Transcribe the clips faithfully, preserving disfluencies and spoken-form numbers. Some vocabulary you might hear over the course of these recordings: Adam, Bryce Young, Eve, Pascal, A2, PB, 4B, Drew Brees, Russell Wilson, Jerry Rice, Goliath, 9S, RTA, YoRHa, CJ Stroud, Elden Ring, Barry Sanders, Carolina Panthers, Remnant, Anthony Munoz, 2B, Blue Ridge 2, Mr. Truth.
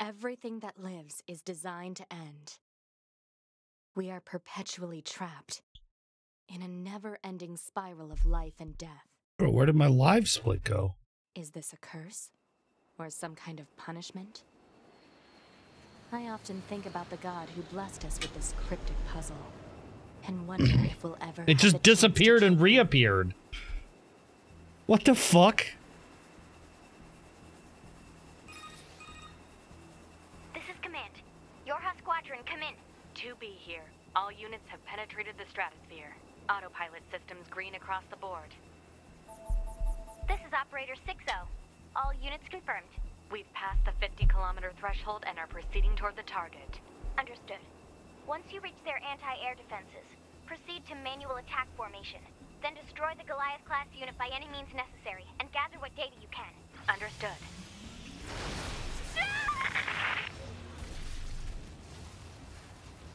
Everything that lives is designed to end. We are perpetually trapped in a never-ending spiral of life and death. Bro, where did my live split go? Is this a curse? Or some kind of punishment? I often think about the God who blessed us with this cryptic puzzle and wonder if we'll ever... It just disappeared and reappeared. What the fuck? This is command. YoRHa squadron, come in. two B here. All units have penetrated the stratosphere. Autopilot systems green across the board. This is Operator six oh. All units confirmed. We've passed the fifty kilometer threshold and are proceeding toward the target. Understood. Once you reach their anti-air defenses, proceed to manual attack formation. Then destroy the Goliath-class unit by any means necessary, and gather what data you can. Understood.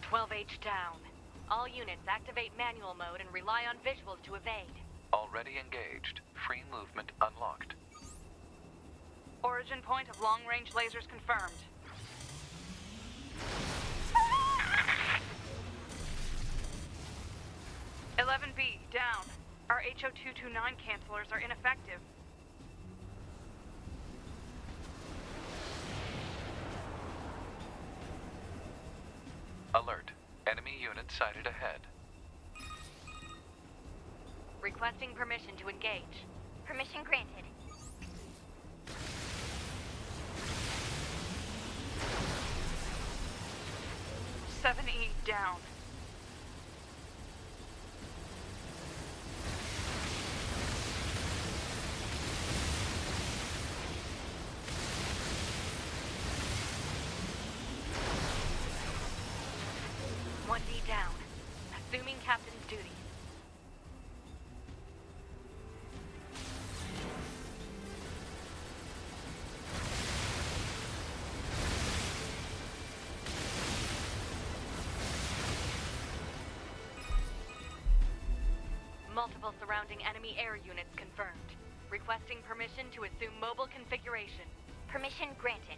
twelve H down. All units activate manual mode and rely on visuals to evade. Already engaged. Free movement unlocked. Origin point of long-range lasers confirmed. eleven B, down. Our H O two twenty-nine cancelers are ineffective. Alert. Enemy unit sighted ahead. Requesting permission to engage. Permission granted. seven E down. one D down. Assuming captain's duty. Multiple surrounding enemy air units confirmed. Requesting permission to assume mobile configuration. Permission granted.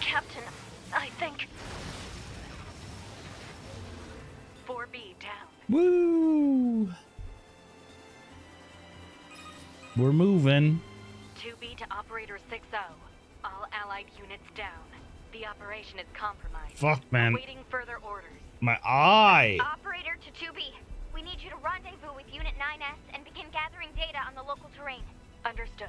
Captain, I think. four B down. Woo! We're moving. two B to Operator six oh. All allied units down. The operation is compromised. Fuck, man. Waiting further orders. My eye! Operator to two B. We need you to rendezvous with Unit nine S and begin gathering data on the local terrain. Understood.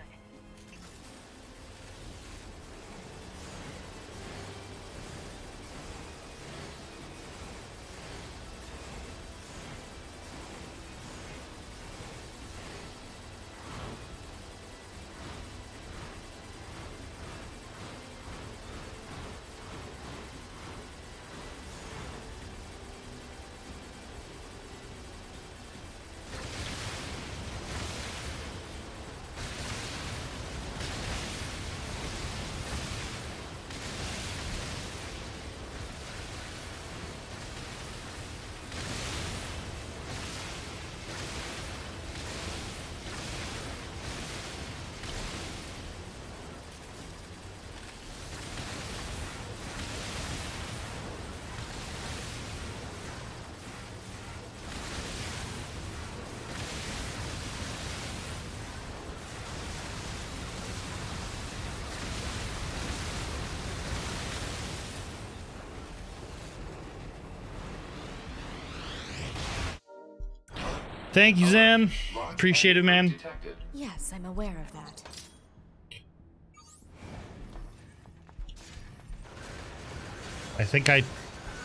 Thank you, Zan. Appreciate it, man. Yes, I'm aware of that. I think I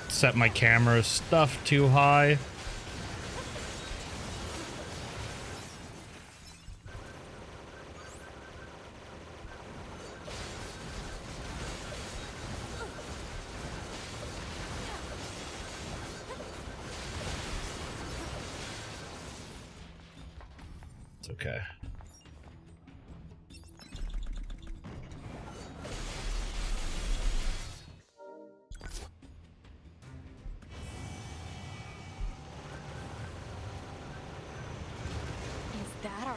set my camera stuff too high. okay.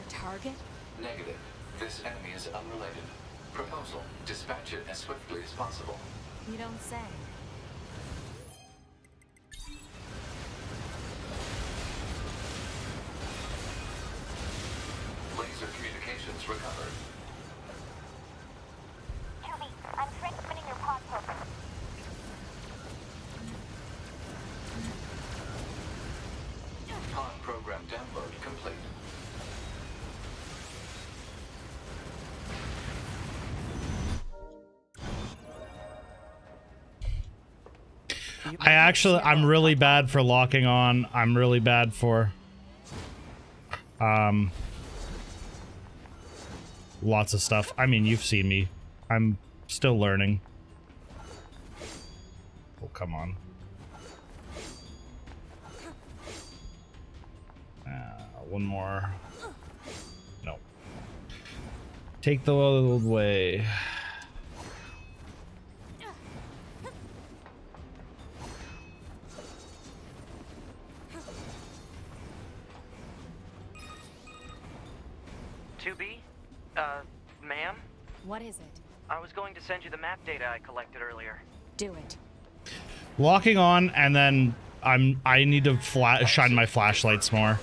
Target? Negative. This enemy is unrelated. Proposal, dispatch it as swiftly as possible. You don't say. Laser communications recovered. two B, I'm transmitting your pod program. Pod program download complete. I actually, I'm really bad for locking on. I'm really bad for, um, lots of stuff. I mean, you've seen me. I'm still learning. Oh, come on. Uh, one more. No. Take the old way. What is it? I was going to send you the map data I collected earlier. Do it. Locking on, and then I'm I need to fla shine my flashlights more.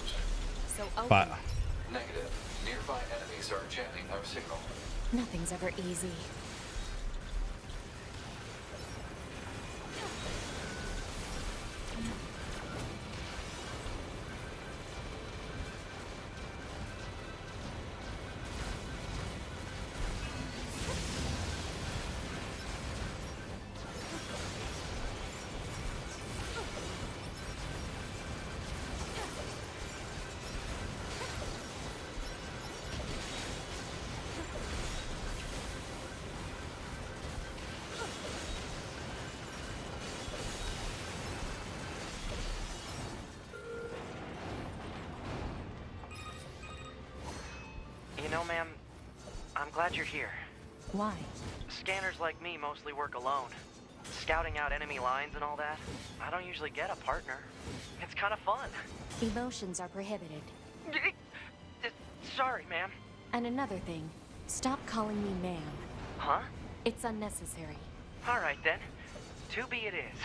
So but negative. Nearby enemies are jamming our signal. Nothing's ever easy. Glad you're here. Why? Scanners like me mostly work alone. Scouting out enemy lines and all that. I don't usually get a partner. It's kind of fun. Emotions are prohibited. Sorry, ma'am. And another thing. Stop calling me ma'am. Huh? It's unnecessary. All right, then. two B it is.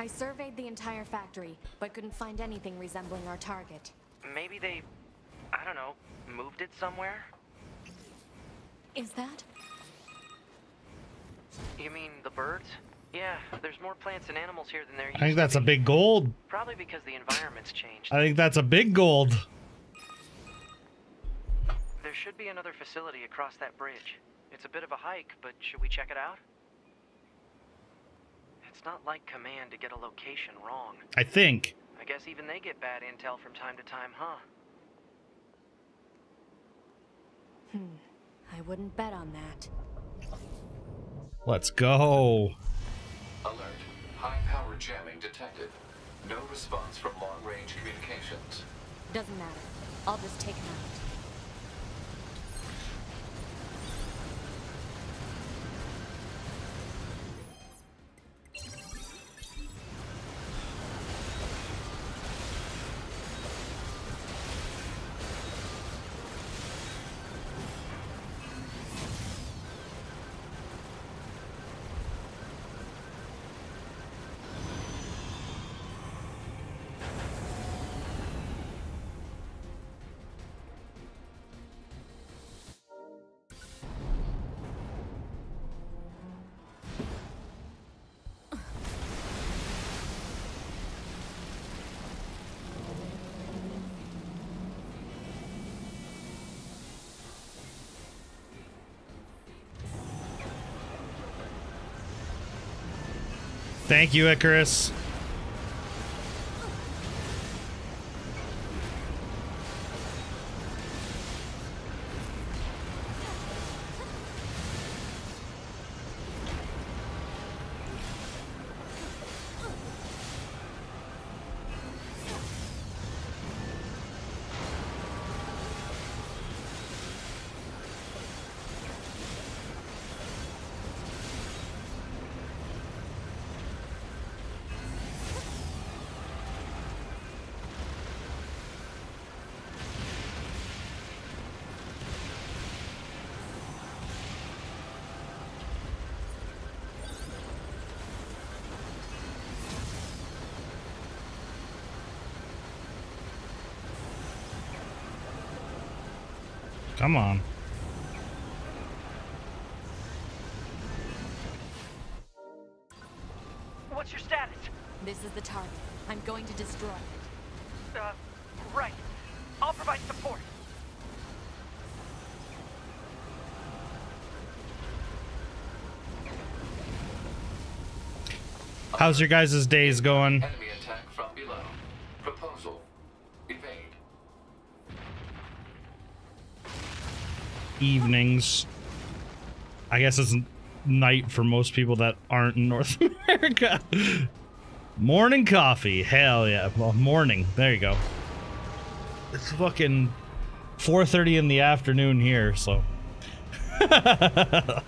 I surveyed the entire factory, but couldn't find anything resembling our target. Maybe they, I don't know, moved it somewhere? Is that? You mean the birds? Yeah, there's more plants and animals here than there used to be. I think that's a big gold. Probably because the environment's changed. I think that's a big gold. There should be another facility across that bridge. It's a bit of a hike, but should we check it out? It's not like command to get a location wrong. I think. I guess even they get bad intel from time to time, huh? Hmm. I wouldn't bet on that. Let's go. Alert. High power jamming detected. No response from long range communications. Doesn't matter. I'll just take it out. Thank you, Icarus. Come on. What's your status? This is the target. I'm going to destroy it. Uh, right. I'll provide support. How's your guys' days going? Enemy attack from below. Proposal. Evade. Evenings. I guess it's night for most people that aren't in North America. Morning coffee. Hell yeah. Well, morning. There you go. It's fucking four thirty in the afternoon here, so. I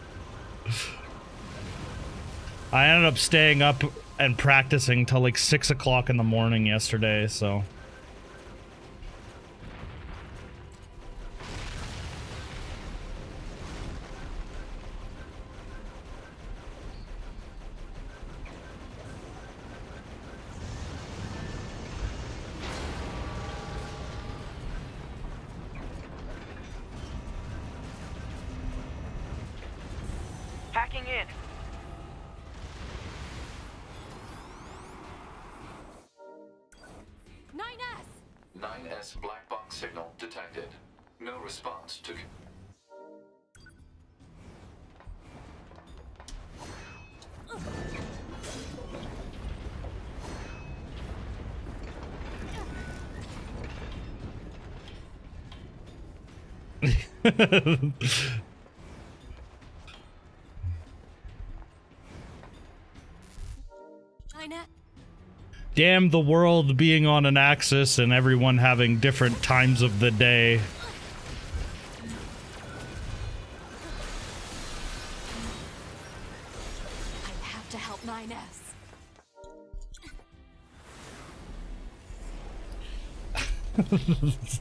ended up staying up and practicing till like six o'clock in the morning yesterday, so. nine S black box signal detected. No response to... Damn, the world being on an axis and everyone having different times of the day. I have to help nine S.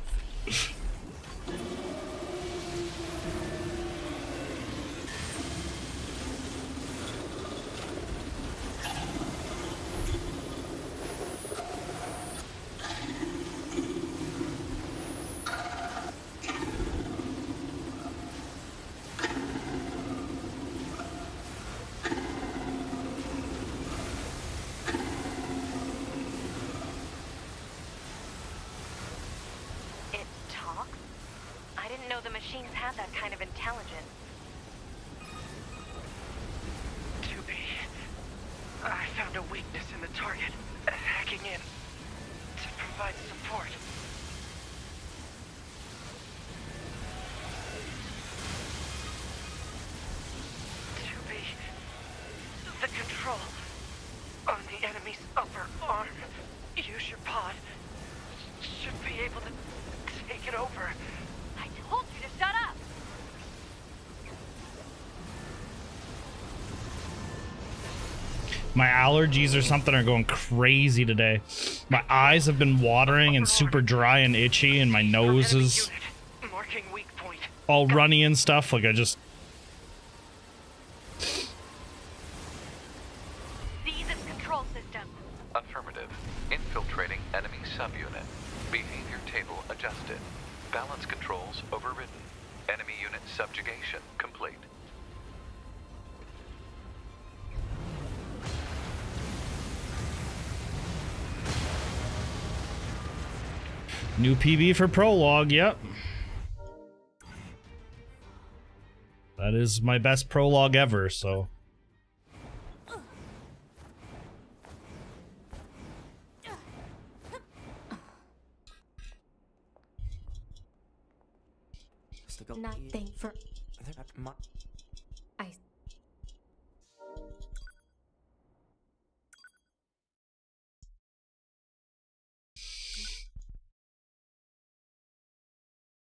My allergies or something are going crazy today. My eyes have been watering and super dry and itchy, and my nose is all runny and stuff. Like I just... New P B for prologue, yep. That is my best prologue ever, so. nothing for I.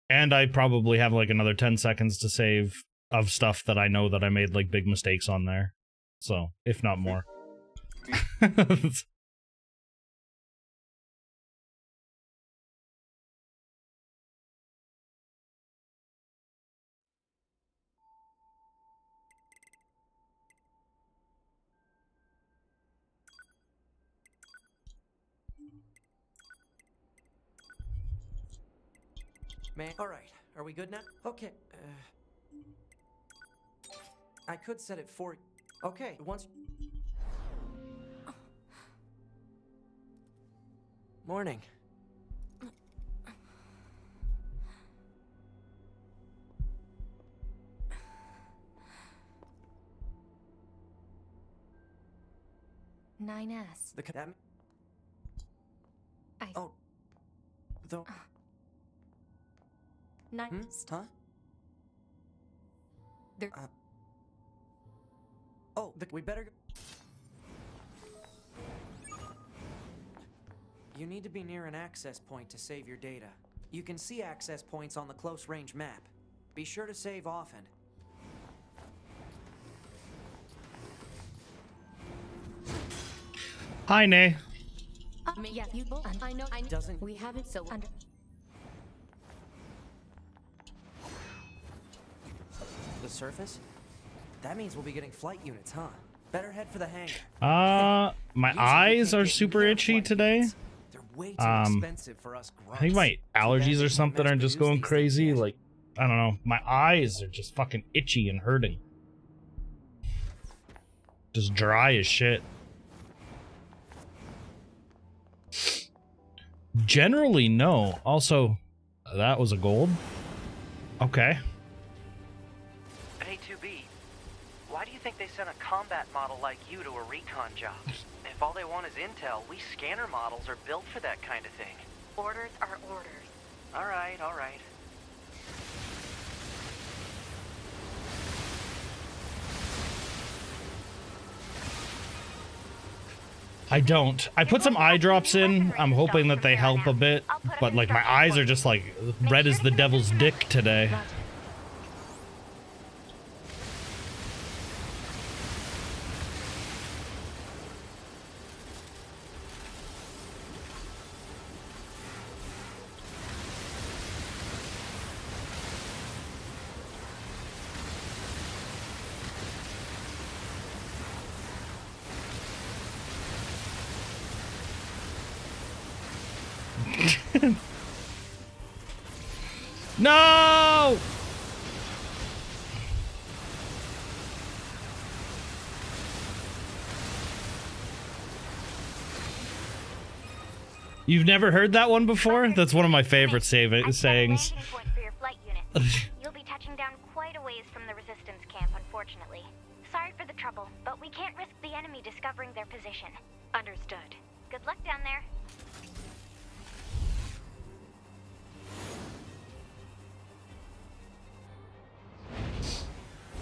And I probably have like another ten seconds to save of stuff that I know that I made like big mistakes on there. So, if not more. All right, are we good now? Okay. Uh, I could set it for. Okay, once. Morning. nine S. The cadet. I. Oh. Though. Nine. Hmm? Huh? There. Uh, oh, the, we better. Go. You need to be near an access point to save your data. You can see access points on the close range map. Be sure to save often. Hi, Nay. Uh, yeah, you both. I know. I doesn't. We haven't so under. Surface? That means we'll be getting flight units, huh? Better head for the hangar. Uh, my eyes are super itchy today. They're way too um, expensive for us grunts. I think my allergies or something are just going crazy. Like, I don't know. My eyes are just fucking itchy and hurting. Just dry as shit. Generally, no. Also, that was a gold. Okay. two B, why do you think they sent a combat model like you to a recon job? If all they want is intel, we scanner models are built for that kind of thing. Orders are orders. All right, all right. I don't. I put some eye drops in. I'm hoping that they help a bit, but like my eyes are just like red as the devil's dick today. No! You've never heard that one before? That's one of my favorite save sayings. You'll be touching down quite a ways from the resistance camp, unfortunately. Sorry for the trouble, but we can't risk the enemy discovering their position. Understood. Good luck down there.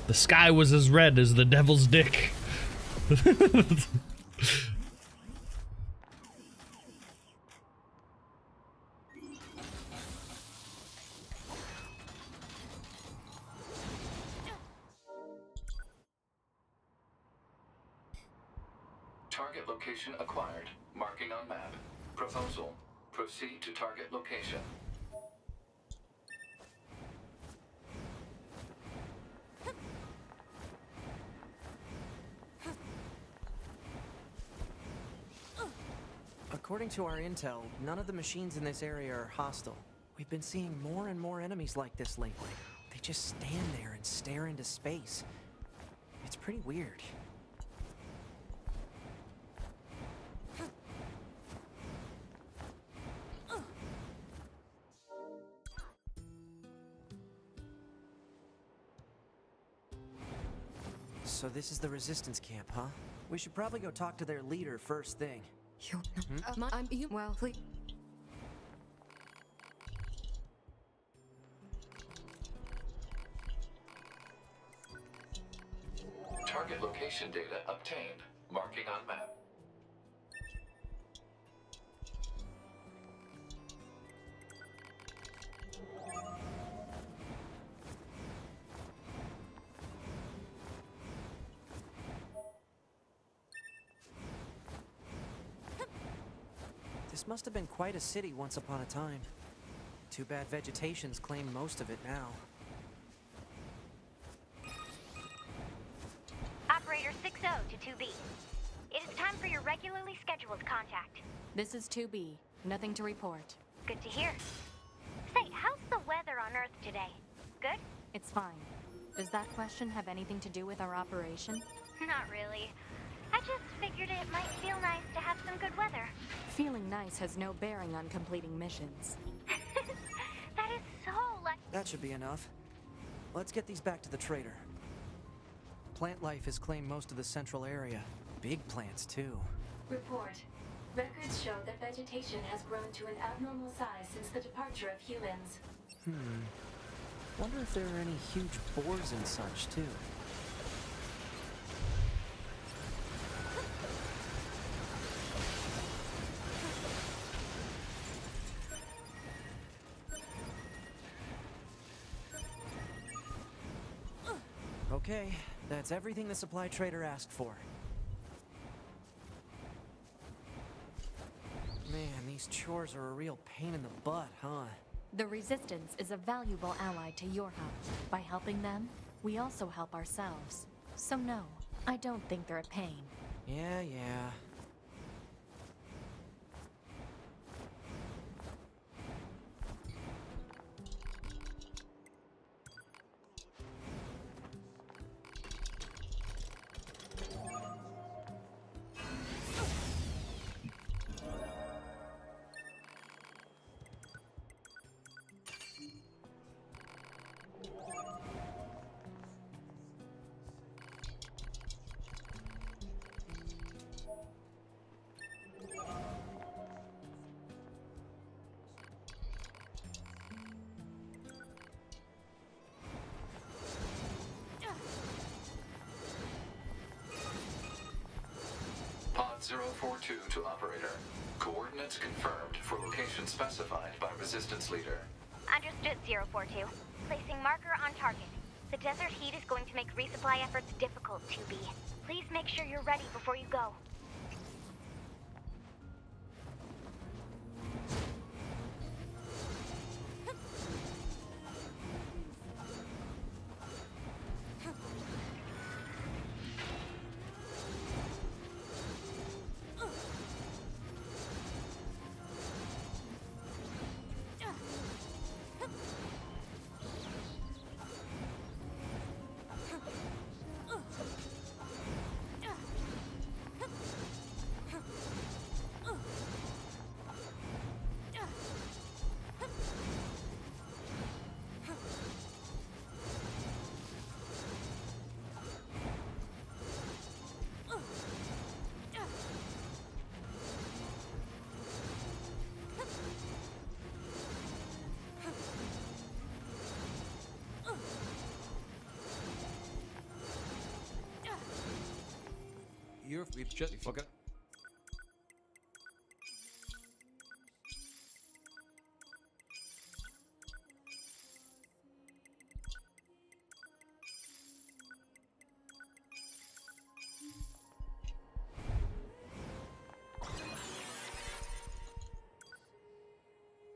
The sky was as red as the devil's dick. Target location acquired. Marking on map. Proposal. Proceed to target location. According to our intel, none of the machines in this area are hostile. We've been seeing more and more enemies like this lately. They just stand there and stare into space. It's pretty weird. So this is the resistance camp, huh? We should probably go talk to their leader first thing. You, hmm? uh, I'm, you, well, please. Target location data obtained. Marking on map. This must have been quite a city once upon a time. Too bad vegetation's claimed most of it now. Operator six oh to two B. It is time for your regularly scheduled contact. This is two B. Nothing to report. Good to hear. Say, how's the weather on Earth today? Good? It's fine. Does that question have anything to do with our operation? Not really. I just figured it might feel nice to have some good weather. Feeling nice has no bearing on completing missions. That is so lucky. That should be enough. Let's get these back to the trader. Plant life has claimed most of the central area. Big plants, too. Report. Records show that vegetation has grown to an abnormal size since the departure of humans. Hmm. Wonder if there are any huge boars and such, too. Okay, that's everything the supply trader asked for. Man, these chores are a real pain in the butt, huh? The Resistance is a valuable ally to YoRHa. By helping them, we also help ourselves. So no, I don't think they're a pain. Yeah, yeah. zero four two to operator. Coordinates confirmed for location specified by Resistance Leader. Understood, zero four two. Placing marker on target. The desert heat is going to make resupply efforts difficult, two B. Please make sure you're ready before you go. We've just forgot.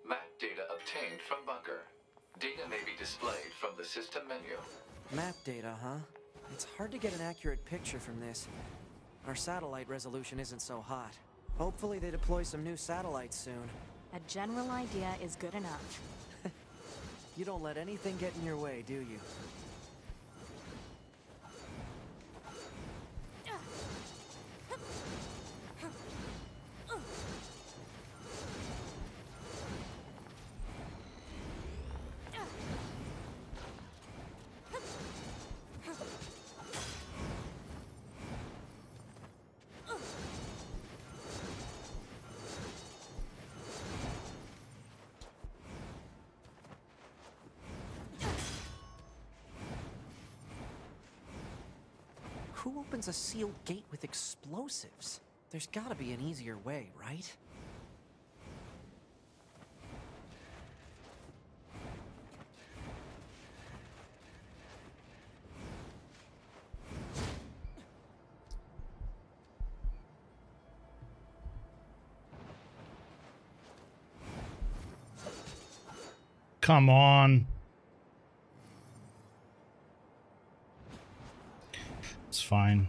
Map data obtained from bunker. Data may be displayed from the system menu. Map data, huh? It's hard to get an accurate picture from this. Our satellite resolution isn't so hot. Hopefully they deploy some new satellites soon. A general idea is good enough. You don't let anything get in your way, do you? Who opens a sealed gate with explosives? There's gotta be an easier way, right? Come on. It's fine.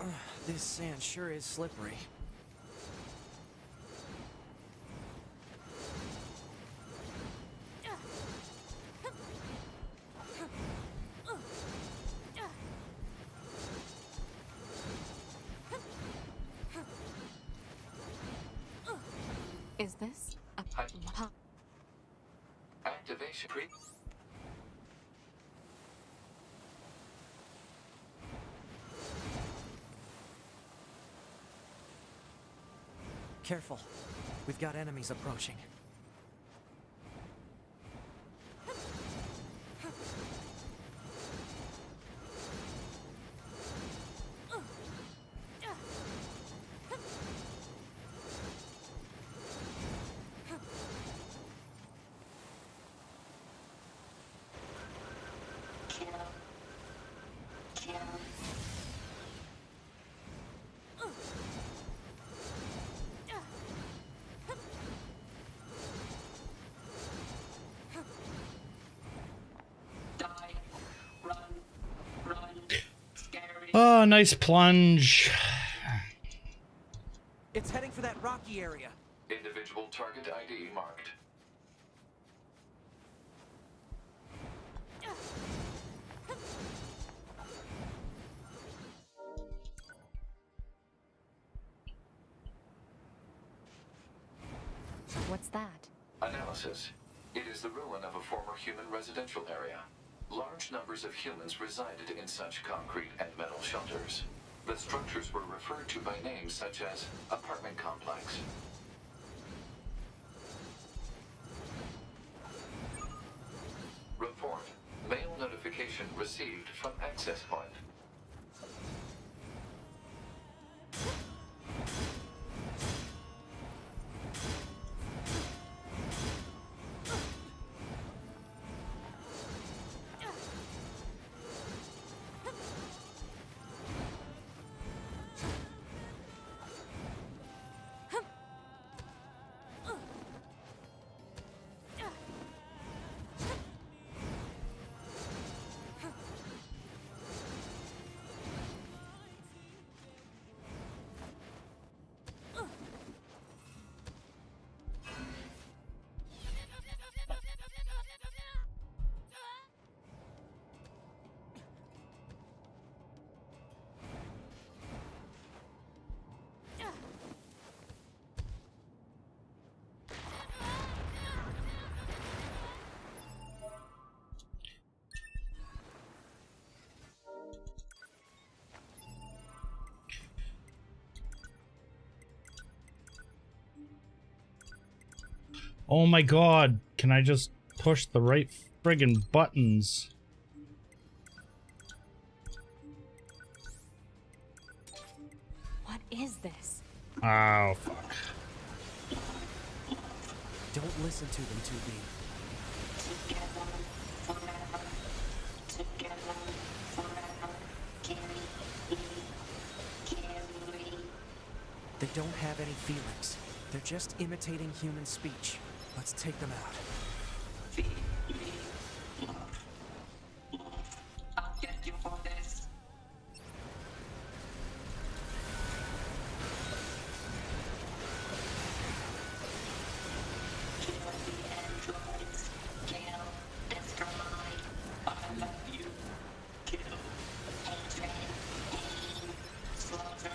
Uh, this sand sure is slippery. Careful. We've got enemies approaching. Oh, nice plunge. It's heading for that rocky area. Individual target I D marked. What's that? Analysis. It is the ruin of a former human residential area. Large numbers of humans resided in such concrete and metal shelters. The structures were referred to by names such as apartment complex. Report. Mail notification received from access point. Oh my god, can I just push the right friggin' buttons? What is this? Oh, fuck. Don't listen to them, two B. Together forever. Together forever. Carry me. Carry me. They don't have any feelings. They're just imitating human speech. Let's take them out. Feed me. I'll get you for this. Kill the androids. Kill. Destroy. I love you. Kill. Hatred. Pain. Slaughter.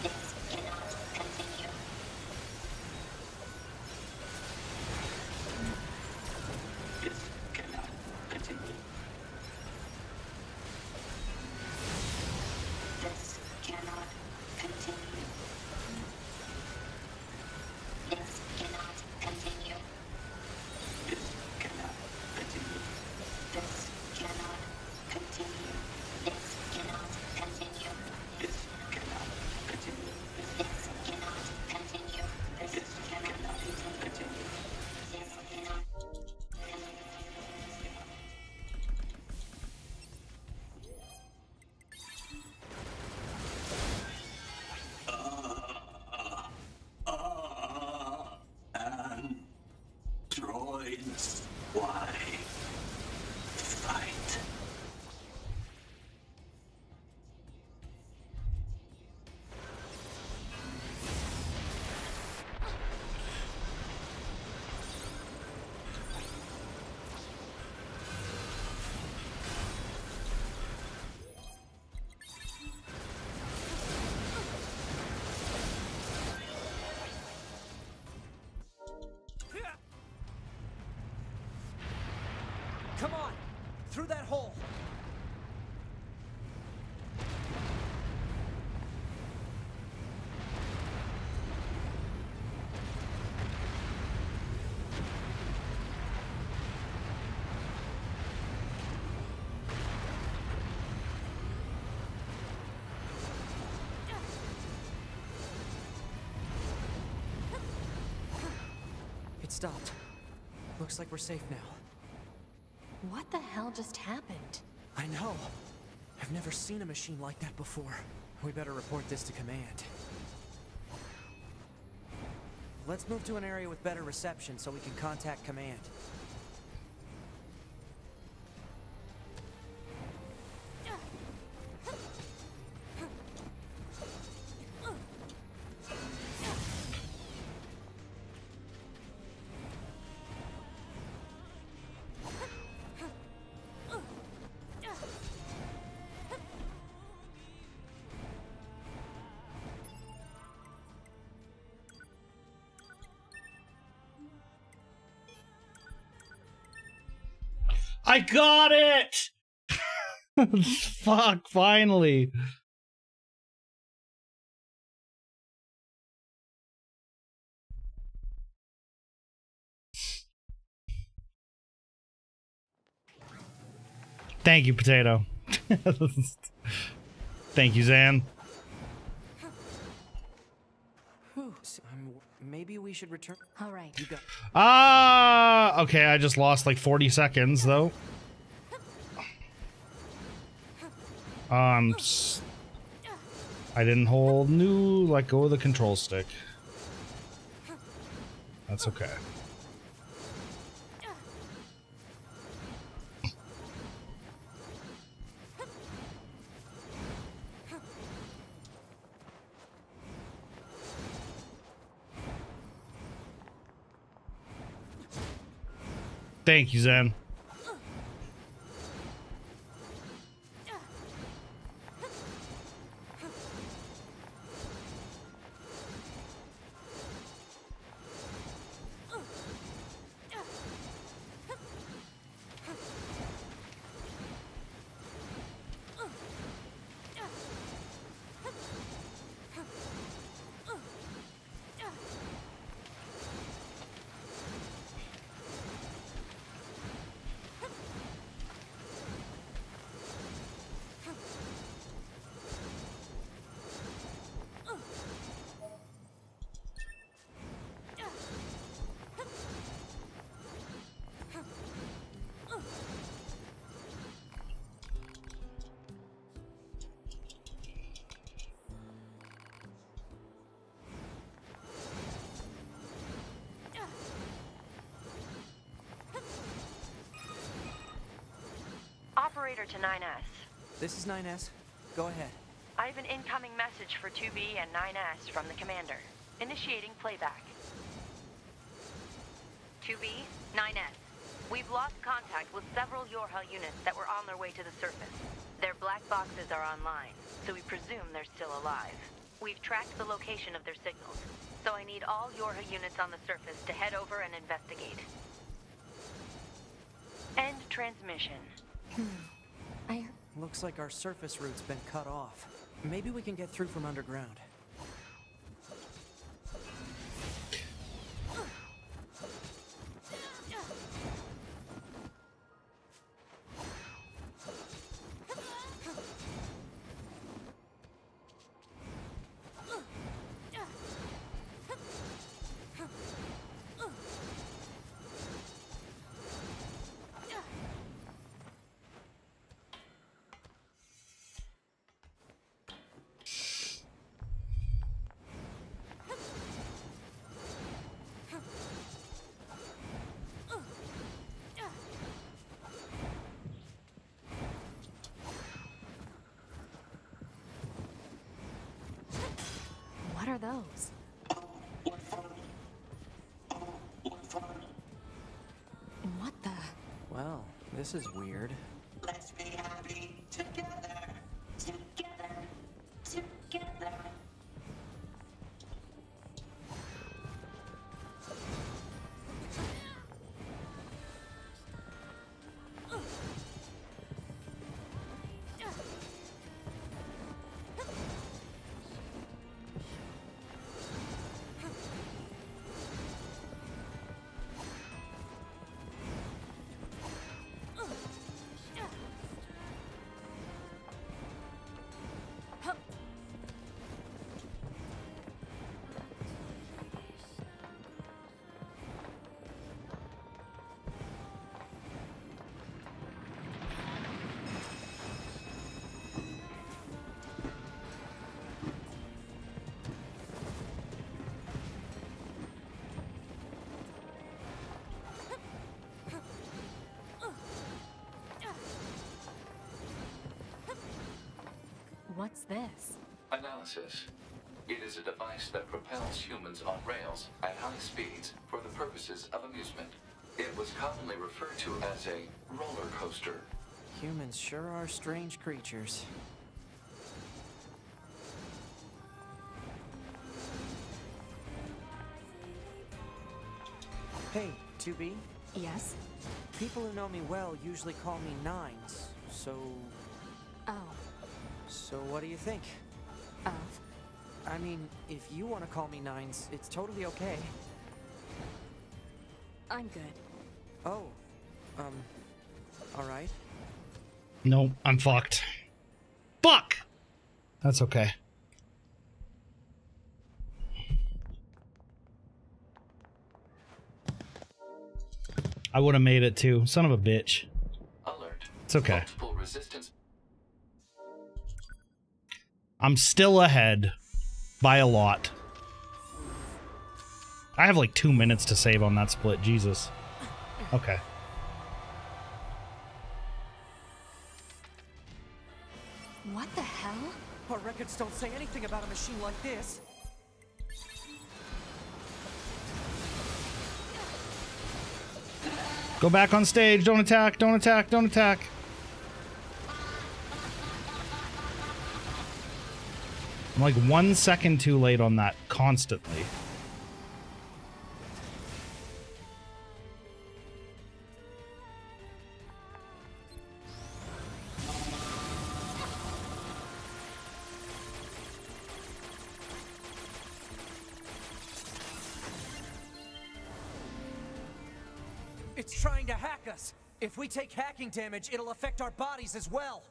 This cannot continue. it stopped. Looks like we're safe now. What the hell just happened? I know. I've never seen a machine like that before. We better report this to command. Let's move to an area with better reception so we can contact command. I got it! Fuck, finally. Thank you, Potato. Thank you, Zan. Maybe we should return. All right. You go. Ah, uh, okay. I just lost like forty seconds though. Um, I didn't hold new. Let go of the control stick. That's okay. Thank you, Zen. To nine S. This is nine S. Go ahead. I have an incoming message for two B and nine S from the commander. Initiating playback. two B, nine S. We've lost contact with several YoRHa units that were on their way to the surface. Their black boxes are online, so we presume they're still alive. We've tracked the location of their signals, so I need all YoRHa units on the surface to head over and investigate. End transmission. I... Looks like our surface route's been cut off. Maybe we can get through from underground. Those. What the? Well, this is weird. Let's be happy together, together, together. What's this? Analysis. It is a device that propels humans on rails at high speeds for the purposes of amusement. It was commonly referred to as a roller coaster. Humans sure are strange creatures. Hey, two B? Yes? People who know me well usually call me nines, so... Oh. So what do you think? Of? I mean, if you want to call me nines, it's totally okay. I'm good. Oh. Um. Alright. No, I'm fucked. Fuck! That's okay. I would have made it too. Son of a bitch. Alert. It's okay. Multiple resistance. I'm still ahead. By a lot. I have like two minutes to save on that split. Jesus. Okay. What the hell? Our records don't say anything about a machine like this. Go back on stage. Don't attack. Don't attack. Don't attack. I'm like one second too late on that constantly. It's trying to hack us. If we take hacking damage, it'll affect our bodies as well.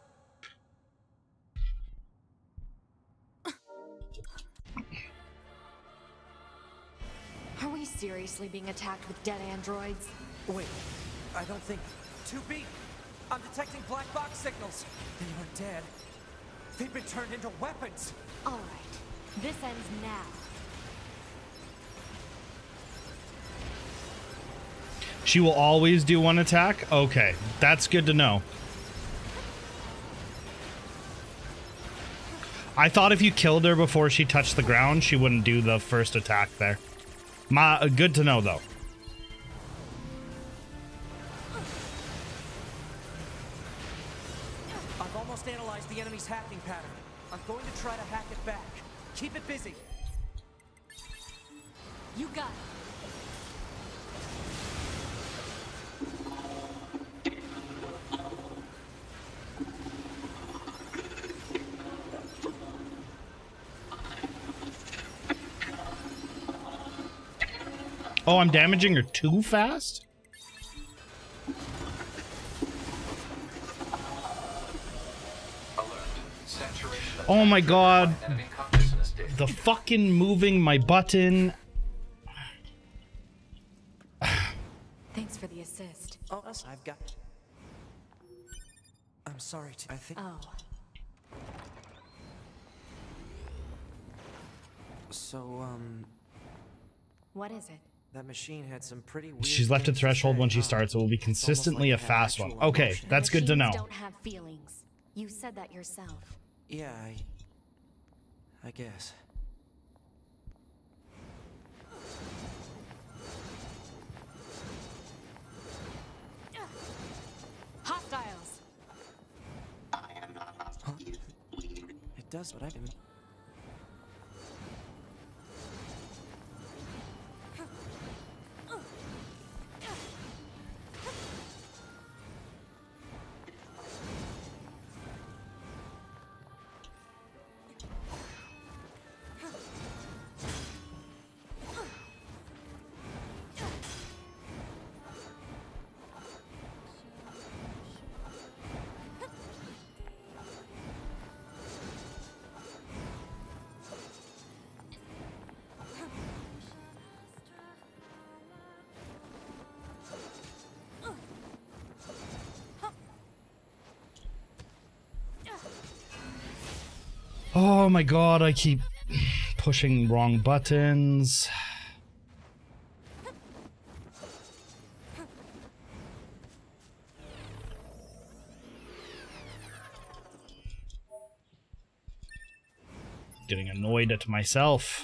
Seriously being attacked with dead androids? Wait, I don't think... two B! I'm detecting black box signals! They weren't dead. They've been turned into weapons! Alright, this ends now. She will always do one attack? Okay, that's good to know. I thought if you killed her before she touched the ground, she wouldn't do the first attack there. My, uh, good to know, though. I've almost analyzed the enemy's hacking pattern. I'm going to try to hack it back. Keep it busy. You got it. Oh, I'm damaging her too fast? Oh my god. The fucking moving my button. Thanks for the assist. Oh, I've got. I'm sorry to. I think. Oh. So, um. What is it? That machine had some pretty weird. She's left a threshold when she starts. It will be consistently a fast one. Okay, that's good to know. Don't have feelings. You said that yourself. Yeah, I, I guess. Hostiles. I am not hostile. It does what I can. Oh my god, I keep pushing wrong buttons. getting annoyed at myself.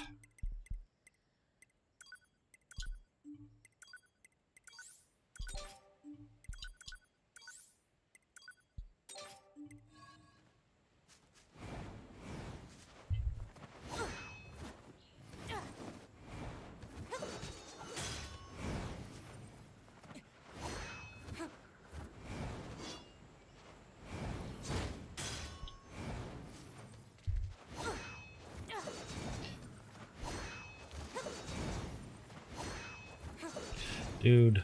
Dude.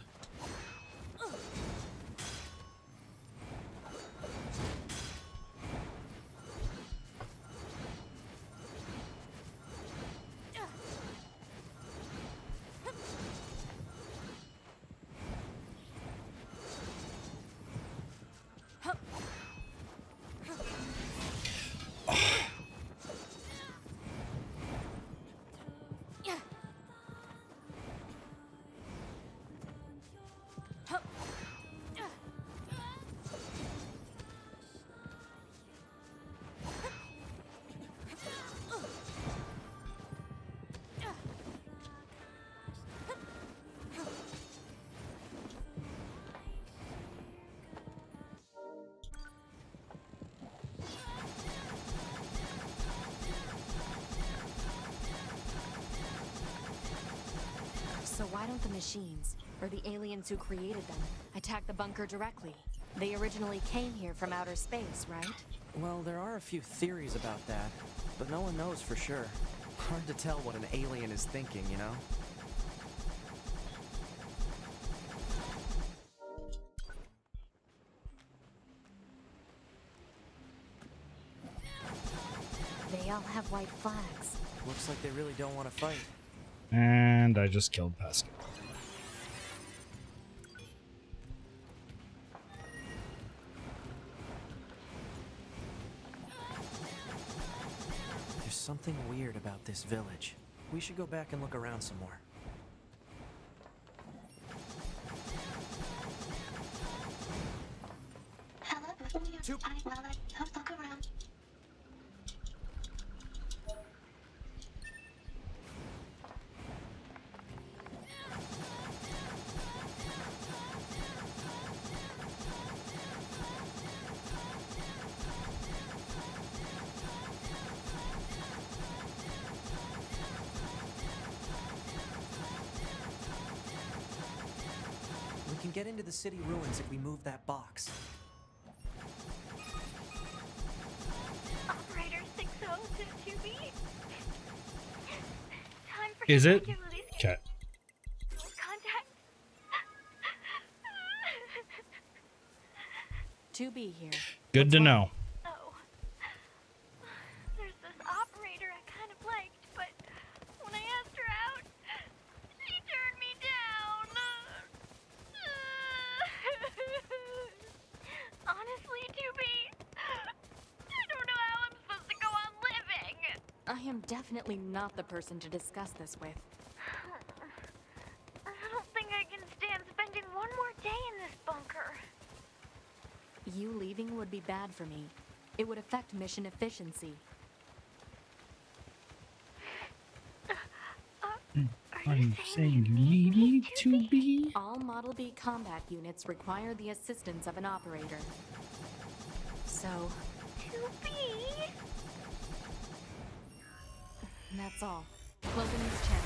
So why don't the machines, or the aliens who created them, attack the bunker directly? They originally came here from outer space, right? Well, there are a few theories about that, but no one knows for sure. Hard to tell what an alien is thinking, you know? They all have white flags. Looks like they really don't want to fight. And I just killed Pascal. There's something weird about this village. We should go back and look around some more. Hello, I look around. Get into the city ruins if we move that box. Operator six oh two B. Time for Is it? Okay. Contact. two B here. Good What's to know. Oh. There's this operator I kind of liked, but when I asked her out, she turned me down. Honestly, two B, I don't know how I'm supposed to go on living. I am definitely not the person to discuss this with. I don't think I can stand spending one more day in this bunker. You leaving would be bad for me. It would affect mission efficiency. I'm saying needed to be. All Model B combat units require the assistance of an operator. So, two B. That's all. Closing this channel.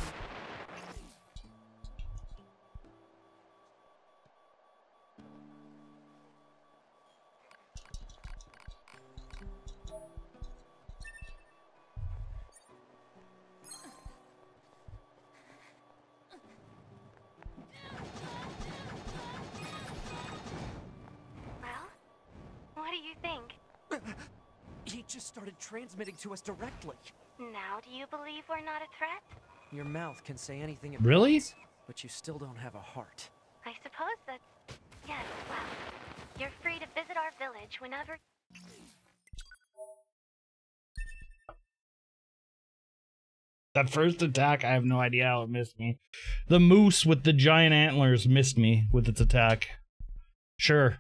Transmitting to us directly. Now do you believe we're not a threat? Your mouth can say anything it really wants, but you still don't have a heart. I suppose that yes, well, you're free to visit our village whenever. That first attack, I have no idea how it missed me. The moose with the giant antlers missed me with its attack. Sure.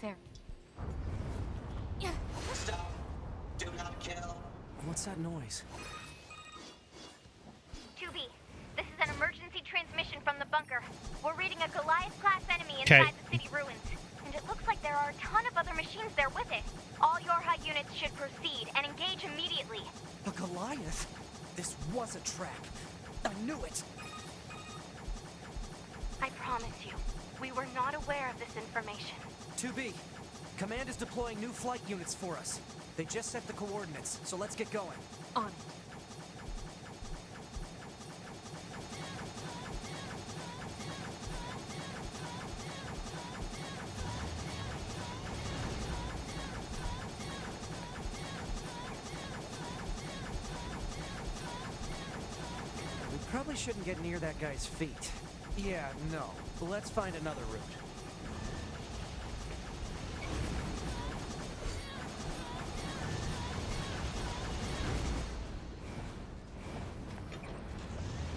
There. Stop. Do not kill. What's that noise? two B, this is an emergency transmission from the bunker. We're reading a Goliath-class enemy inside okay. the city ruins. And it looks like there are a ton of other machines there with it. All YoRHa units should proceed and engage immediately. A Goliath? This was a trap. I knew it. I promise you, we were not aware of this information. two B, Command is deploying new flight units for us. They just set the coordinates, so let's get going. On it. We probably shouldn't get near that guy's feet. Yeah, no. Let's find another route.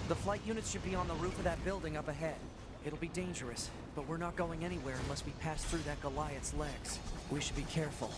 The flight units should be on the roof of that building up ahead. It'll be dangerous, but we're not going anywhere unless we pass through that Goliath's legs. We should be careful.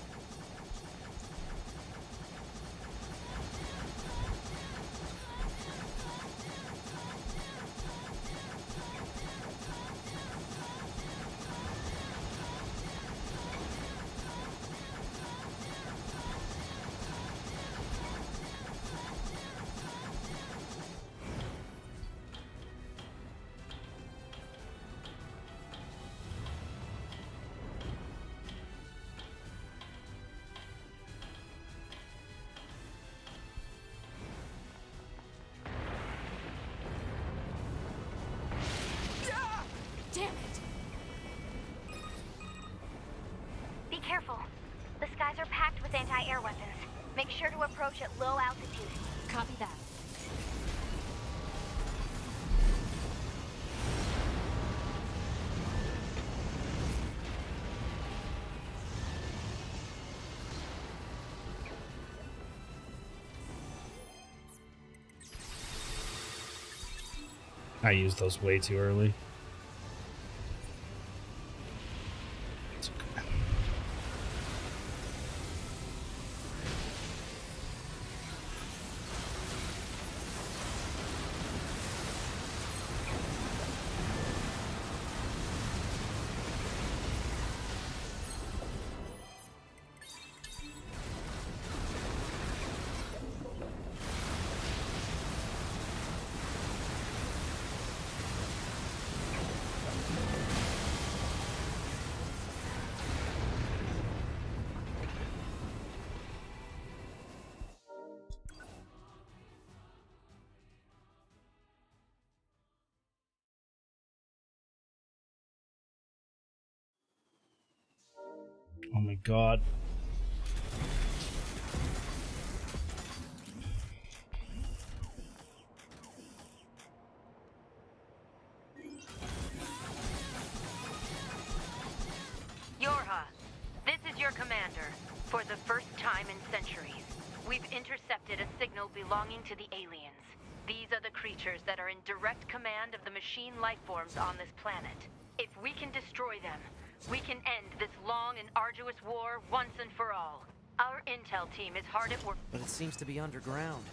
Approach at low altitude. Copy that. I used those way too early. Oh my god. YoRHa, this is your commander. For the first time in centuries, we've intercepted a signal belonging to the aliens. These are the creatures that are in direct command of the machine lifeforms on this planet. If we can destroy them, we can end this long and arduous war once and for all. Our intel team is hard at work. But it seems to be underground.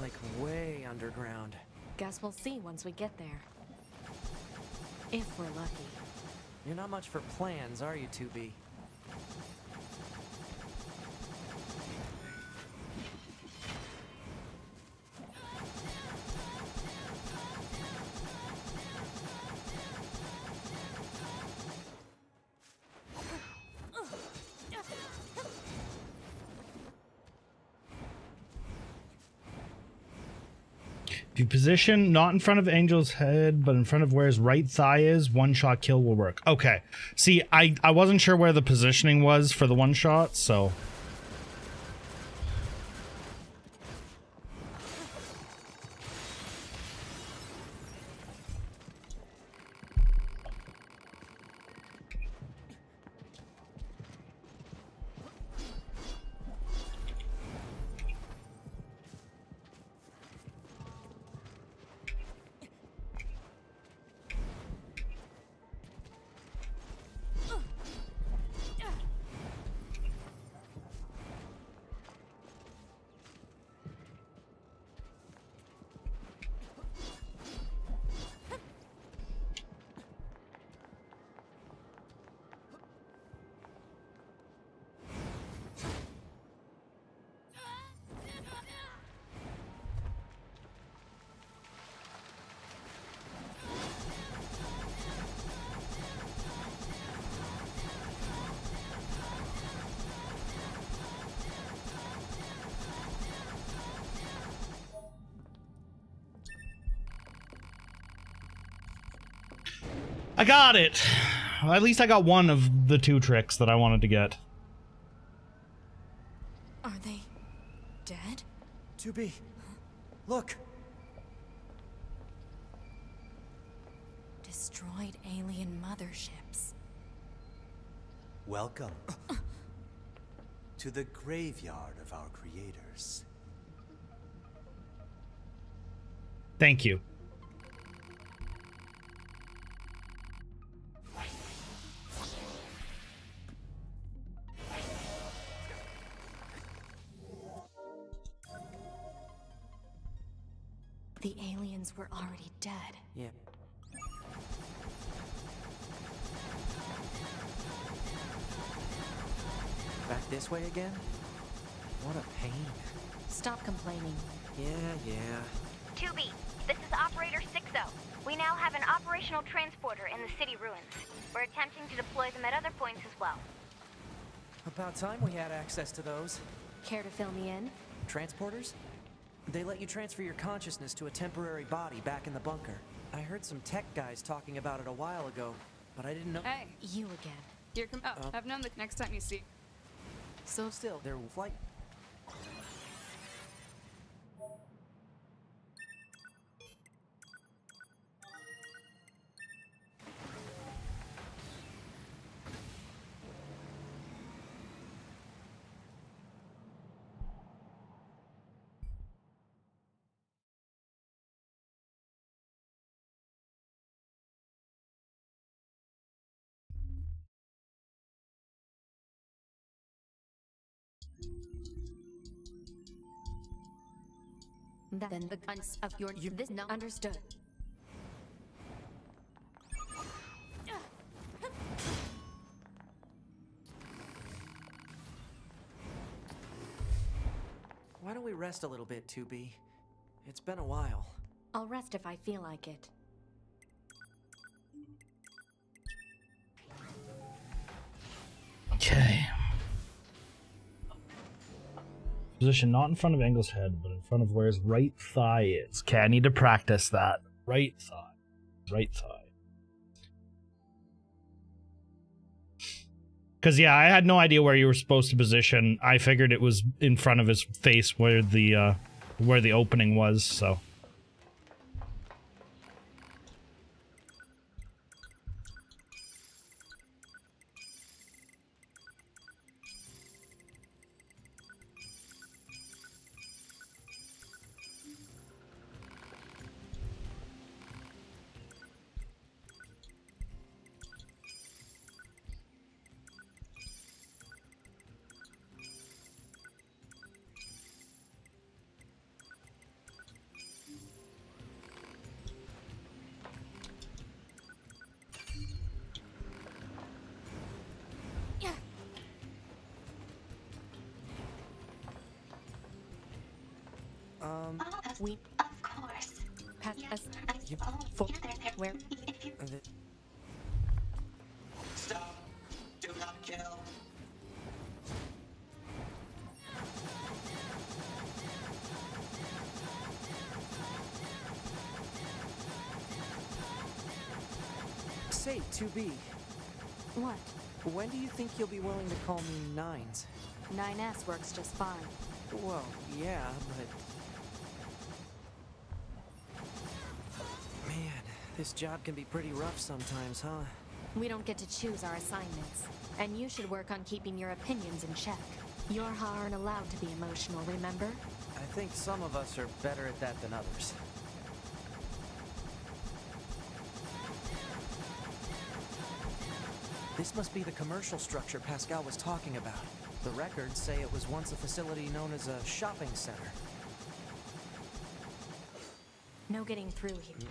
Like, way underground. Guess we'll see once we get there. If we're lucky. You're not much for plans, are you, two B? If you position not in front of Angel's head, but in front of where his right thigh is, one-shot kill will work. Okay. See, I, I wasn't sure where the positioning was for the one-shot, so... I got it. At least I got one of the two tricks that I wanted to get. Are they dead? two B, look. Destroyed alien motherships. Welcome to the graveyard of our creators. Thank you. The aliens were already dead. Yep. Back this way again? What a pain. Stop complaining. Yeah, yeah. two B, this is Operator six zero. We now have an operational transporter in the city ruins. We're attempting to deploy them at other points as well. About time we had access to those. Care to fill me in? Transporters? They let you transfer your consciousness to a temporary body back in the bunker. I heard some tech guys talking about it a while ago, but I didn't know- Hey! You again. Dear com- Oh, uh, I've known that next time you see- So still, they're flight- Then the guns of your you this not understood. Why don't we rest a little bit, two B? It's been a while. I'll rest if I feel like it. Okay. Position not in front of Engel's head, but in front of where his right thigh is. Okay, I need to practice that. Right thigh. Right thigh. Because, yeah, I had no idea where you were supposed to position. I figured it was in front of his face where the, uh, where the opening was, so... Um, of, we, of course. Pass us. Yeah, for where? Stop. Do not kill. Say, two B. What? When do you think you'll be willing to call me nines? nine S works just fine. Well, yeah, but... This job can be pretty rough sometimes, huh? We don't get to choose our assignments, and you should work on keeping your opinions in check. YoRHa aren't allowed to be emotional, remember? I think some of us are better at that than others. This must be the commercial structure Pascal was talking about. The records say it was once a facility known as a shopping center. No getting through here. Mm.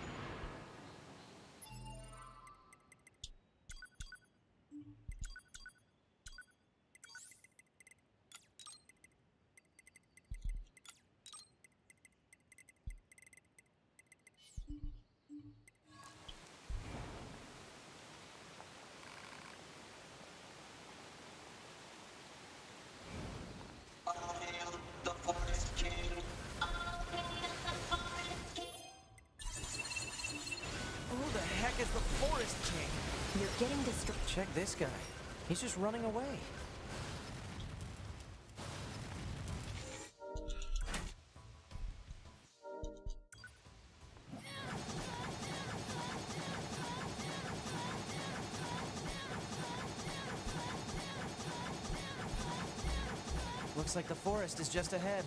as the forest king. You're getting distracted. Check this guy. He's just running away. Looks like the forest is just ahead.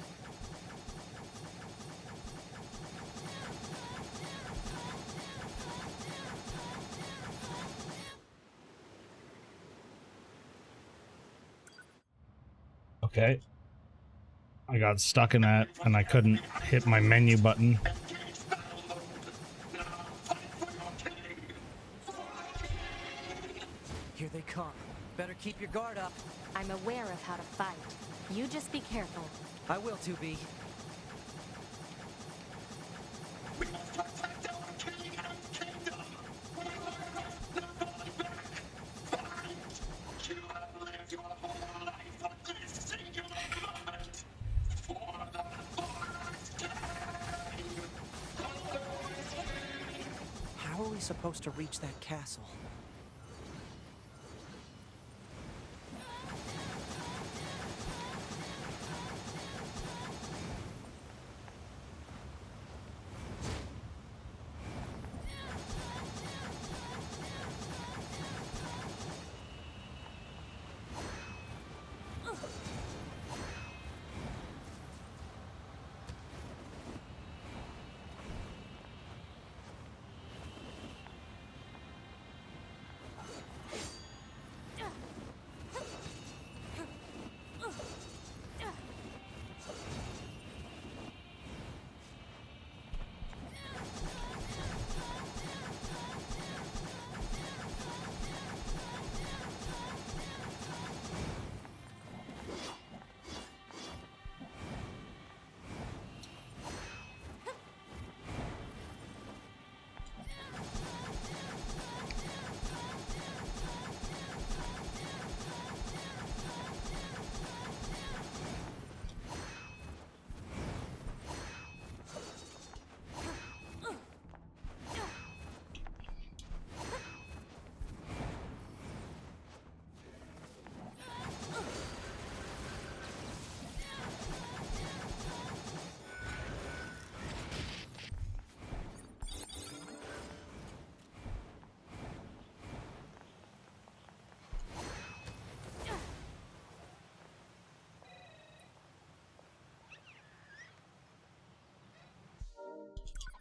Okay. I got stuck in that and I couldn't hit my menu button. Here they come. Better keep your guard up. I'm aware of how to fight. You just be careful. I will, two B. How are we supposed to reach that castle?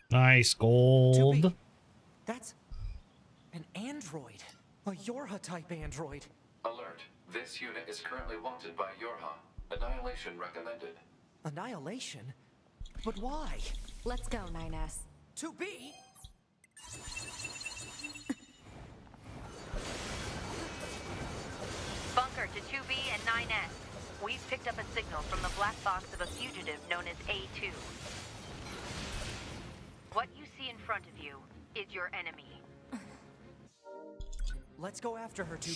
Nice gold. two B. That's an android. A YoRHa type android. Alert. This unit is currently wanted by YoRHa. Annihilation recommended. Annihilation? But why? Let's go, nine S. two B? Bunker to two B and nine S. We've picked up a signal from the black box of a fugitive known as A two. What you see in front of you is your enemy. Let's go after her, two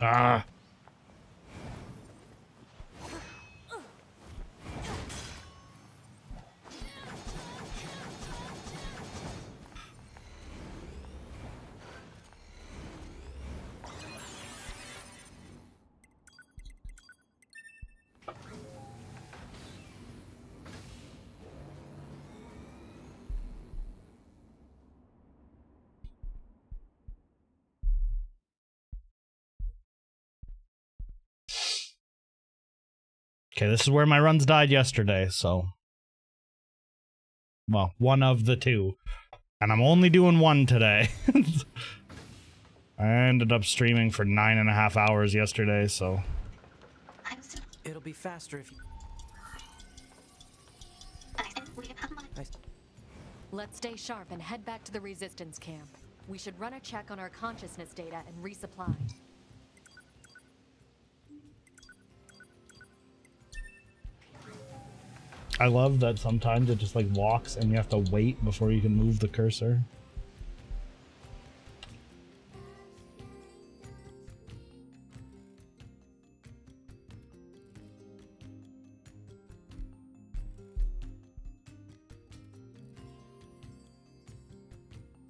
B. Ah. Okay, this is where my runs died yesterday, so... Well, one of the two. And I'm only doing one today. I ended up streaming for nine and a half hours yesterday, so... It'll be faster if you... Let's stay sharp and head back to the resistance camp. We should run a check on our consciousness data and resupply. I love that sometimes it just like walks and you have to wait before you can move the cursor.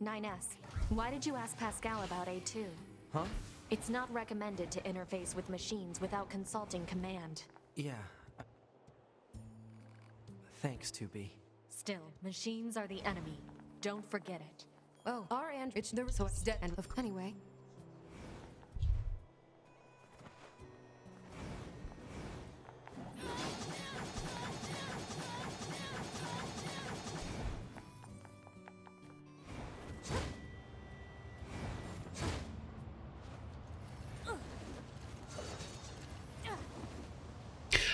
nine S, why did you ask Pascal about A two? Huh? It's not recommended to interface with machines without consulting command. Yeah. Uh, thanks, two B. Still, machines are the enemy. Don't forget it. Oh, our Android, it's the resource dead and of anyway.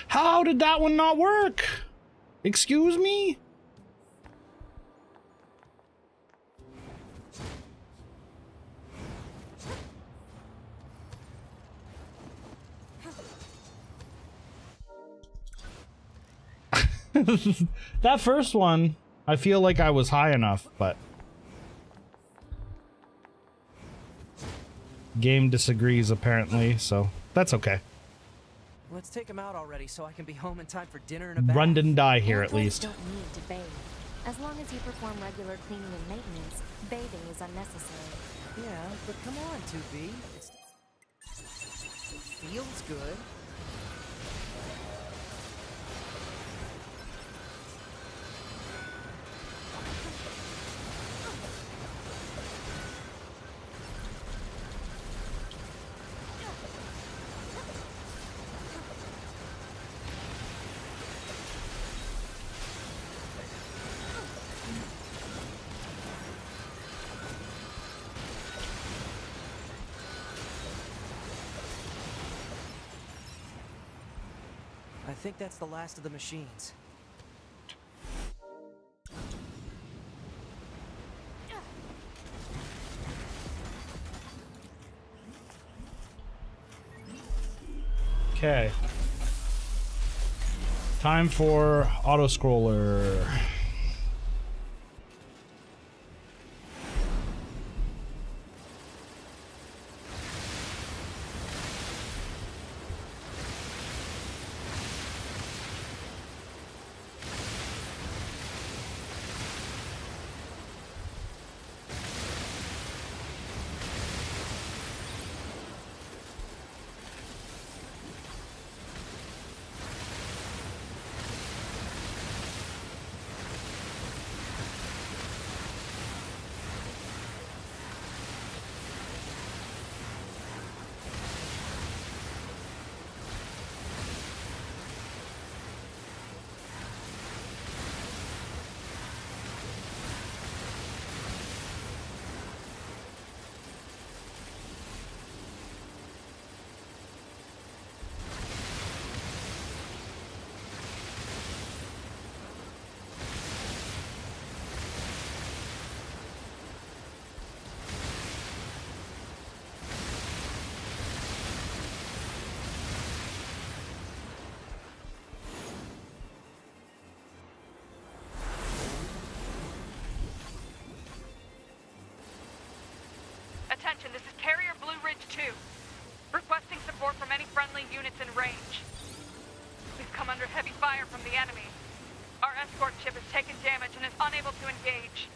How did that one not work? Excuse me? That first one, I feel like I was high enough, but game disagrees apparently, so that's okay. Let's take him out already so I can be home in time for dinner and a bath. Run and die here at least. Don't need to bathe. As long as you perform regular cleaning and maintenance, bathing is unnecessary. Yeah, but come on, two B. It's... feels good. I think that's the last of the machines. Okay. Time for auto-scroller. Attention, this is Carrier Blue Ridge two. Requesting support from any friendly units in range. We've come under heavy fire from the enemy. Our escort ship has taken damage and is unable to engage.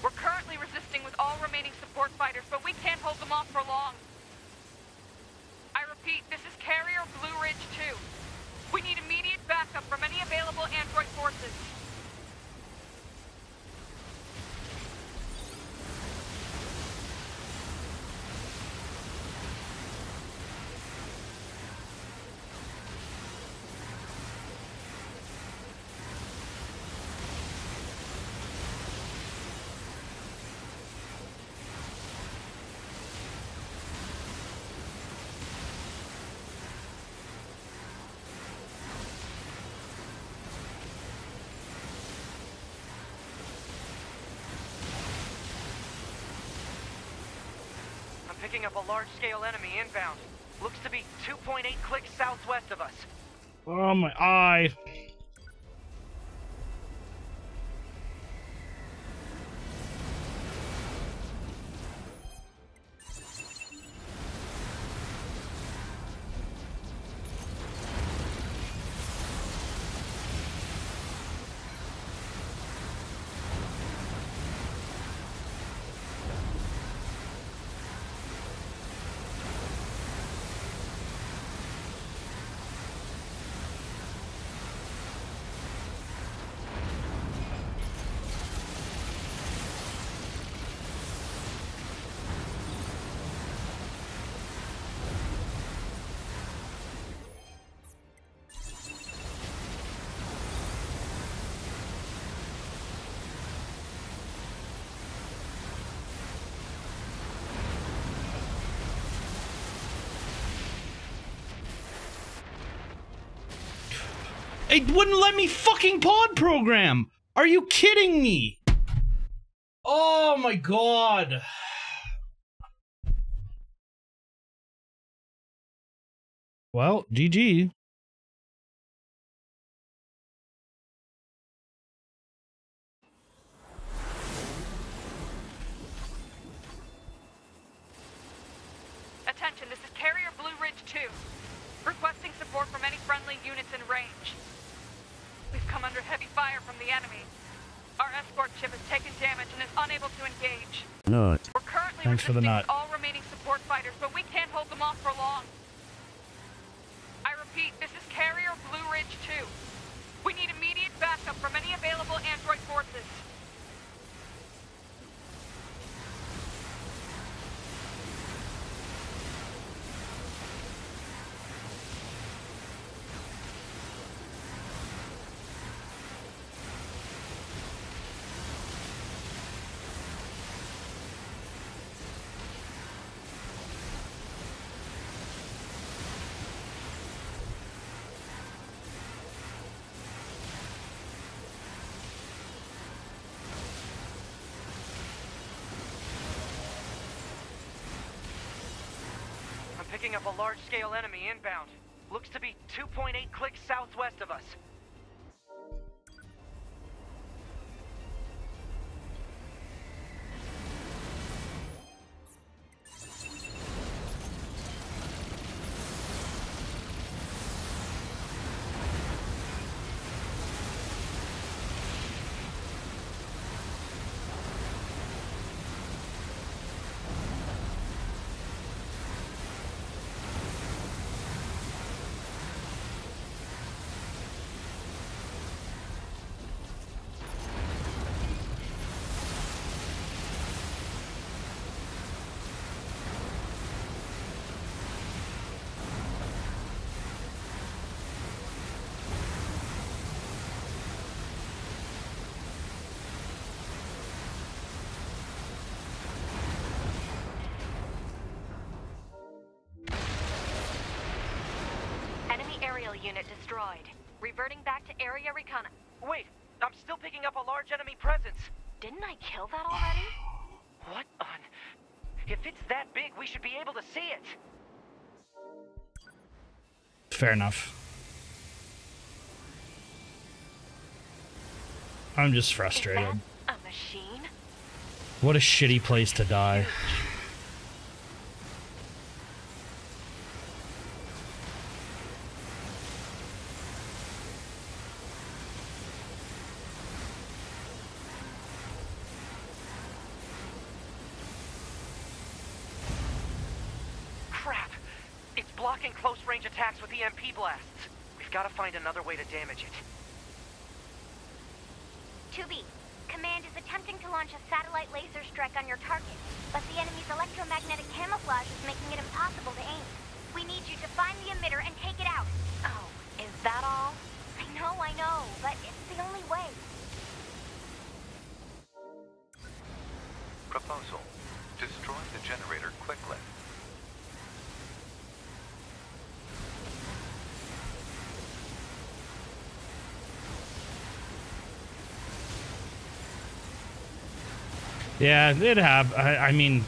We're currently resisting with all remaining support fighters, but we can't hold them off for long. I repeat, this is Carrier Blue Ridge two. We need immediate backup from any available android forces. Picking up a large-scale enemy inbound. Looks to be two point eight clicks southwest of us. Oh, my eye. It wouldn't let me fucking pod program. Are you kidding me? Oh my god. Well, G G. Attention, this is Carrier Blue Ridge two. Requesting support from any friendly units in range. We've come under heavy fire from the enemy. Our escort ship has taken damage and is unable to engage. No. We're currently Thanks for the nut. all remaining support fighters, but we can't hold them off for long. I repeat, this is Carrier Blue Ridge two. We need immediate backup from any available android forces. Picking up a large-scale enemy inbound. Looks to be two point eight clicks southwest of us. Unit destroyed. Reverting back to area recon. Wait, I'm still picking up a large enemy presence. Didn't I kill that already? What on? If it's that big, we should be able to see it. Fair enough. I'm just frustrated. Is that a machine? What a shitty place to die. Attacks with the M P blasts. We've got to find another way to damage it. two B, Command is attempting to launch a satellite laser strike on your target, but the enemy's electromagnetic camouflage is making it impossible to aim. We need you to find the emitter and take it out. Oh, is that all? I know, I know, but it's the only way. Proposal. Destroy the generator quickly. Yeah, it happened. I, I mean,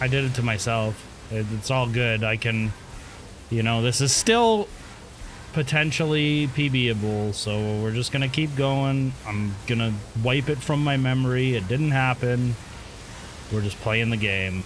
I did it to myself. It, it's all good. I can, you know, this is still potentially P B-able, so we're just gonna keep going. I'm gonna wipe it from my memory. It didn't happen. We're just playing the game.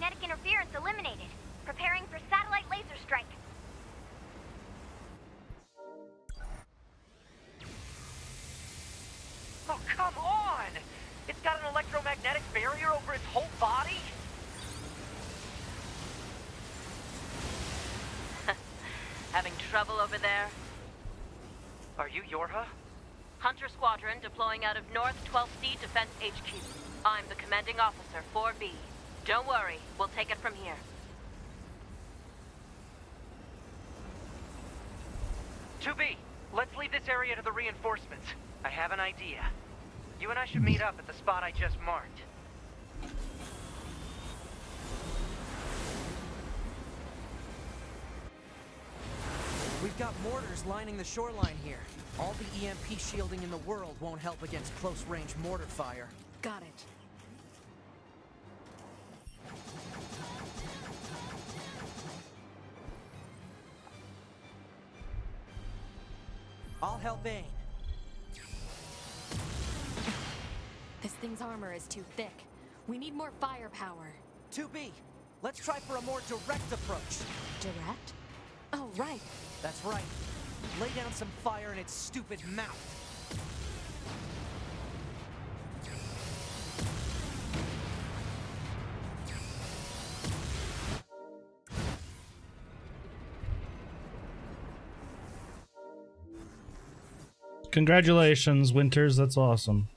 magnetic interference eliminated. Preparing for satellite laser strike. Oh, come on! It's got an electromagnetic barrier over its whole body? Having trouble over there? Are you YoRHa? Hunter Squadron deploying out of North twelfth C Defense H Q. I'm the commanding officer, four B. Don't worry, we'll take it from here. two B, let's leave this area to the reinforcements. I have an idea. You and I should meet up at the spot I just marked. We've got mortars lining the shoreline here. All the E M P shielding in the world won't help against close-range mortar fire. Got it. I'll help aim. This thing's armor is too thick. We need more firepower. two B, let's try for a more direct approach. Direct? Oh, right. That's right. Lay down some fire in its stupid mouth. Congratulations, Winters. That's awesome.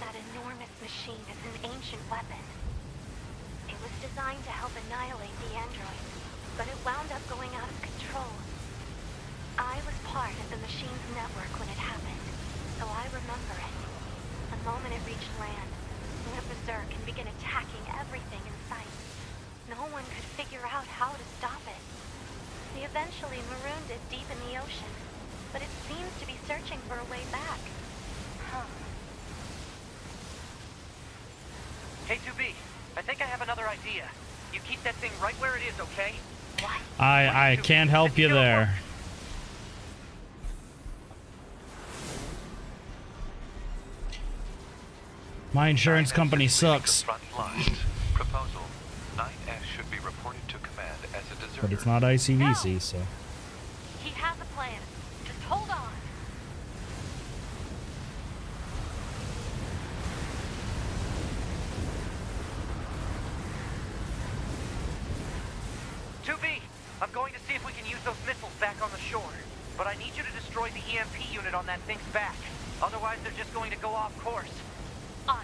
That enormous machine is an ancient weapon. It was designed to help annihilate the androids, but it wound up going out of control. I was part of the machine's network when it happened, so I remember it. The moment it reached land, it went berserk and began attacking everything in sight. No one could figure out how to stop it. They eventually marooned it deep in the ocean, but it seems to be searching for a way back. Huh. Hey, two B, I think I have another idea. You keep that thing right where it is, okay? What? I, I can't help you there. My insurance company sucks. Proposal. nine S should be reported to command as a deserter. But it's not I C V C, no. So... He has a plan. Just hold on. two B, I'm going to see if we can use those missiles back on the shore. But I need you to destroy the E M P unit on that thing's back. Otherwise, they're just going to go off course. On.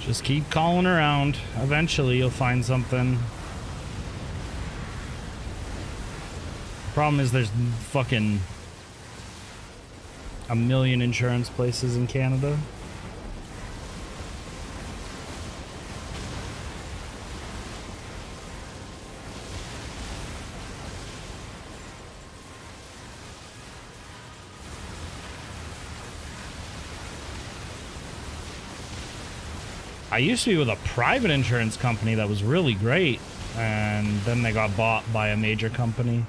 Just keep calling around. Eventually you'll find something. Problem is there's fucking a million insurance places in Canada. I used to be with a private insurance company that was really great, and then they got bought by a major company.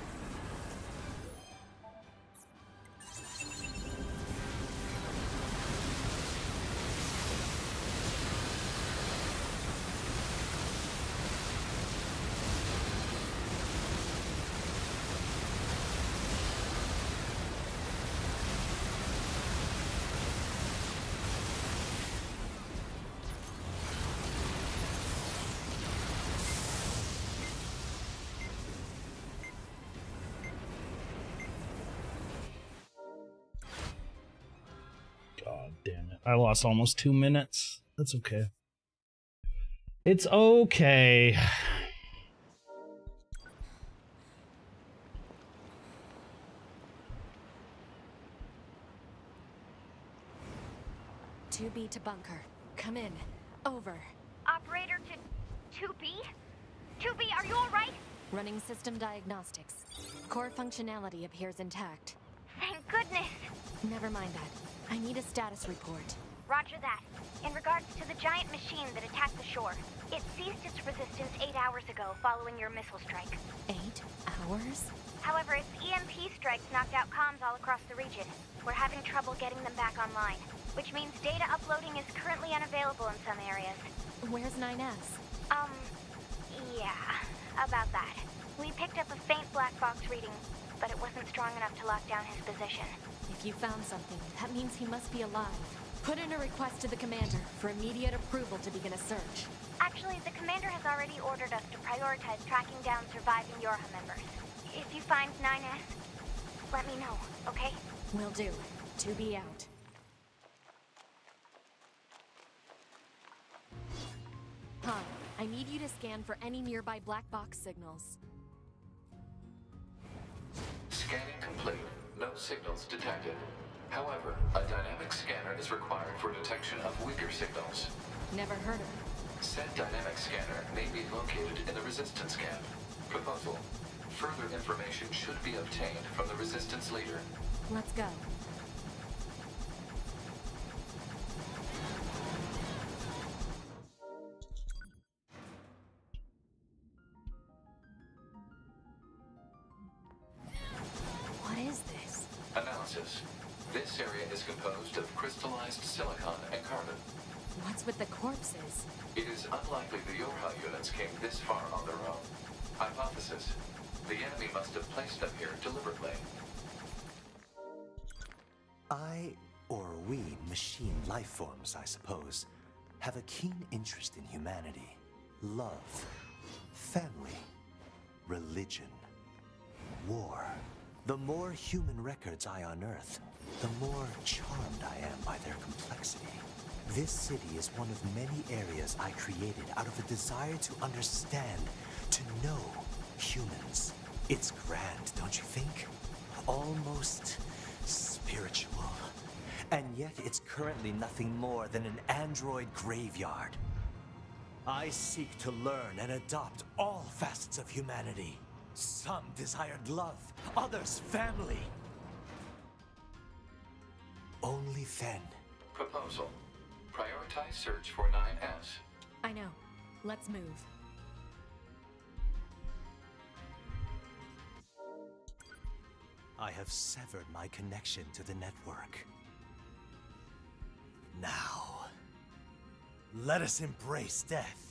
I lost almost two minutes. That's okay. It's okay. two B to bunker. Come in. Over. Operator to two B? two B, are you alright? Running system diagnostics. Core functionality appears intact. Thank goodness. Never mind that. I need a status report. Roger that. In regards to the giant machine that attacked the shore, it ceased its resistance eight hours ago following your missile strike. Eight hours? However, its E M P strikes knocked out comms all across the region. We're having trouble getting them back online, which means data uploading is currently unavailable in some areas. Where's nine S? Um, yeah, about that. We picked up a faint black box reading, but it wasn't strong enough to lock down his position. If you found something, that means he must be alive. Put in a request to the commander for immediate approval to begin a search. Actually, the commander has already ordered us to prioritize tracking down surviving YoRHa members. If you find nine S, let me know, okay? Will do. two B out. Han, I need you to scan for any nearby black box signals. Scanning complete. No signals detected. However, a dynamic scanner is required for detection of weaker signals. Never heard of. Said dynamic scanner may be located in the resistance camp. Proposal. Further information should be obtained from the resistance leader. Let's go. This area is composed of crystallized silicon and carbon. What's with the corpses? It is unlikely the YoRHa units came this far on their own. Hypothesis. The enemy must have placed them here deliberately. I, or we, machine life forms, I suppose, have a keen interest in humanity, love, family, religion, war. The more human records I unearth, the more charmed I am by their complexity. This city is one of many areas I created out of a desire to understand, to know humans. It's grand, don't you think? Almost spiritual. And yet it's currently nothing more than an android graveyard. I seek to learn and adopt all facets of humanity. Some desired love, others family. Only then. Proposal. Prioritize search for nine S. I know. Let's move. I have severed my connection to the network. Now, let us embrace death.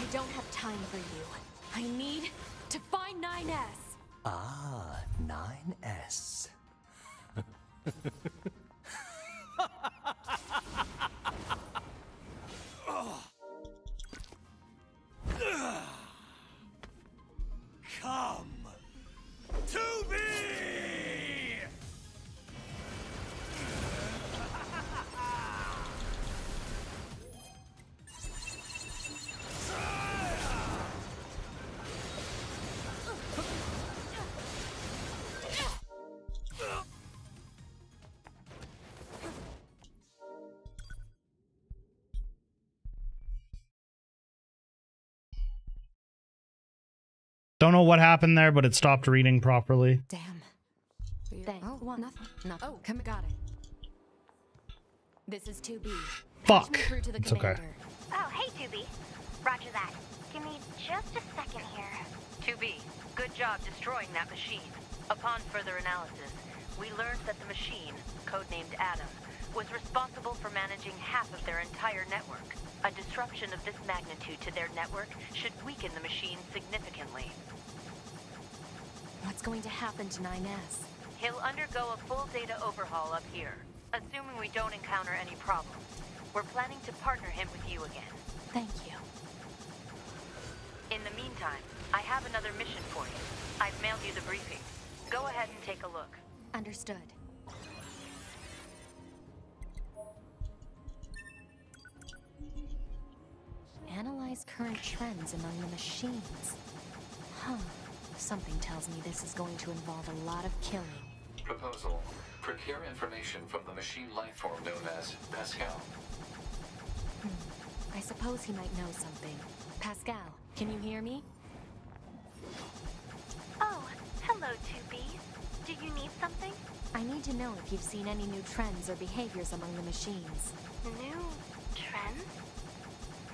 I don't have time for you. I need to find nine S. Ah, nine S. Come to me. Don't know what happened there, but it stopped reading properly. Damn. Oh, well, nothing. Nothing. Oh, come, got it. This is two B. Fuck. It's okay. Oh, hey, two B. Roger that. Give me just a second here. two B, good job destroying that machine. Upon further analysis, we learned that the machine, codenamed Adam, was responsible for managing half of their entire network. A disruption of this magnitude to their network should weaken the machine significantly. What's going to happen to nine S? He'll undergo a full data overhaul up here, assuming we don't encounter any problems. We're planning to partner him with you again. Thank you. In the meantime, I have another mission for you. I've mailed you the briefing. Go ahead and take a look. Understood. Analyze current trends among the machines. Huh. Something tells me this is going to involve a lot of killing. Proposal. Procure information from the machine lifeform known as Pascal. Hmm. I suppose he might know something. Pascal, can you hear me? Oh, hello, two B. Do you need something? I need to know if you've seen any new trends or behaviors among the machines. New trends?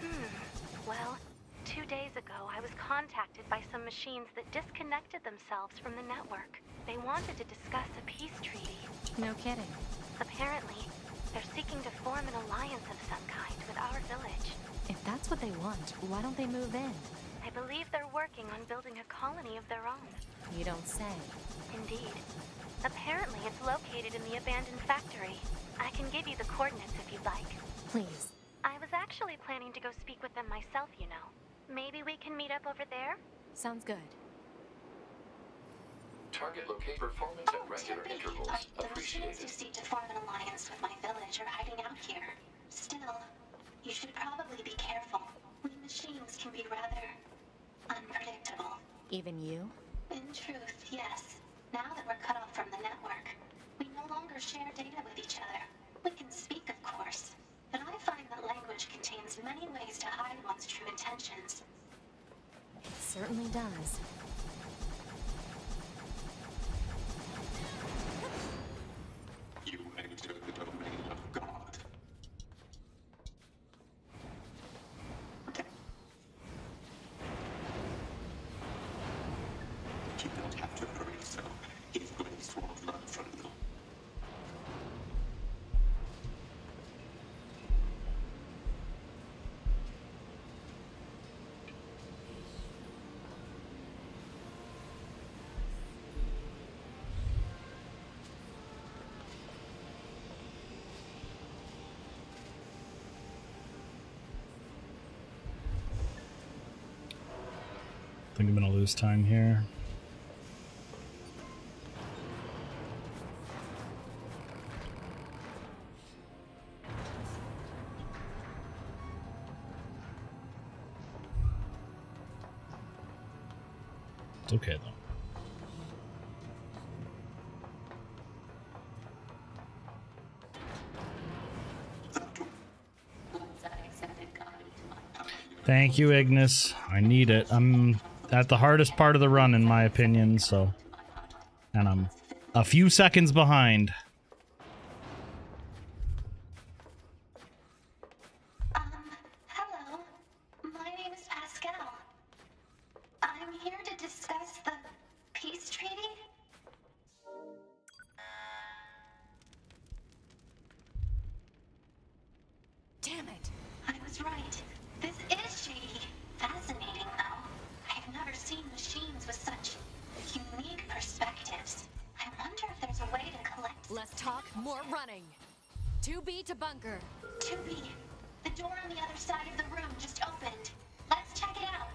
Hmm. Well, two days ago, I was contacted by some machines that disconnected themselves from the network. They wanted to discuss a peace treaty. No kidding. Apparently, they're seeking to form an alliance of some kind with our village. If that's what they want, why don't they move in? I believe they're working on building a colony of their own. You don't say. Indeed. Apparently, it's located in the abandoned factory. I can give you the coordinates if you'd like. Please. I was actually planning to go speak with them myself, you know. Maybe we can meet up over there? Sounds good. Target locate performance oh, at regular two B. Intervals. Uh, the machines who seek to form an alliance with my village are hiding out here. Still, you should probably be careful. We machines can be rather unpredictable. Even you? In truth, yes. Now that we're cut off from the network, we no longer share data with each other. We can speak, of course. But I find that language contains many ways to hide one's true intentions. It certainly does. You enter the domain of God. Okay. You don't have to hurry, so His grace won't run from you. I think I'm gonna lose time here. It's okay though. Thank you, Ignis. I need it. I'm at the hardest part of the run, in my opinion, so... And I'm a few seconds behind. Um, hello. My name is Pascal. I'm here to discuss the peace treaty. Damn it. I was right. This is shady. Fascinating, though. Seen machines with such unique perspectives. I wonder if there's a way to collect. Less talk, more running. two B to bunker. two B. The door on the other side of the room just opened. Let's check it out.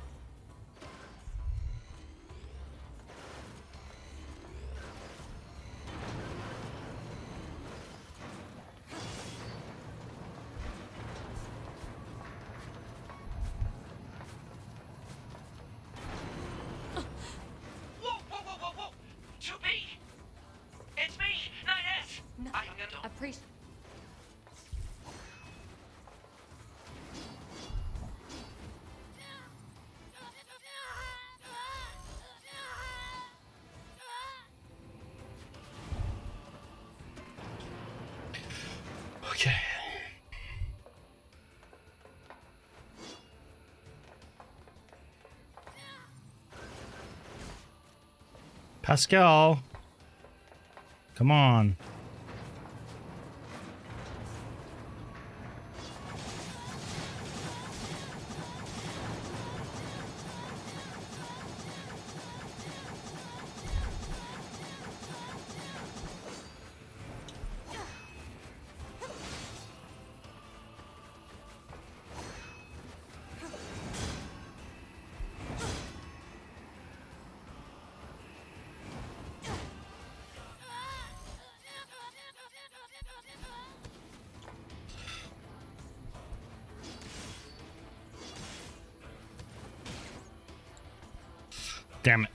Pascal. Come on. Damn it.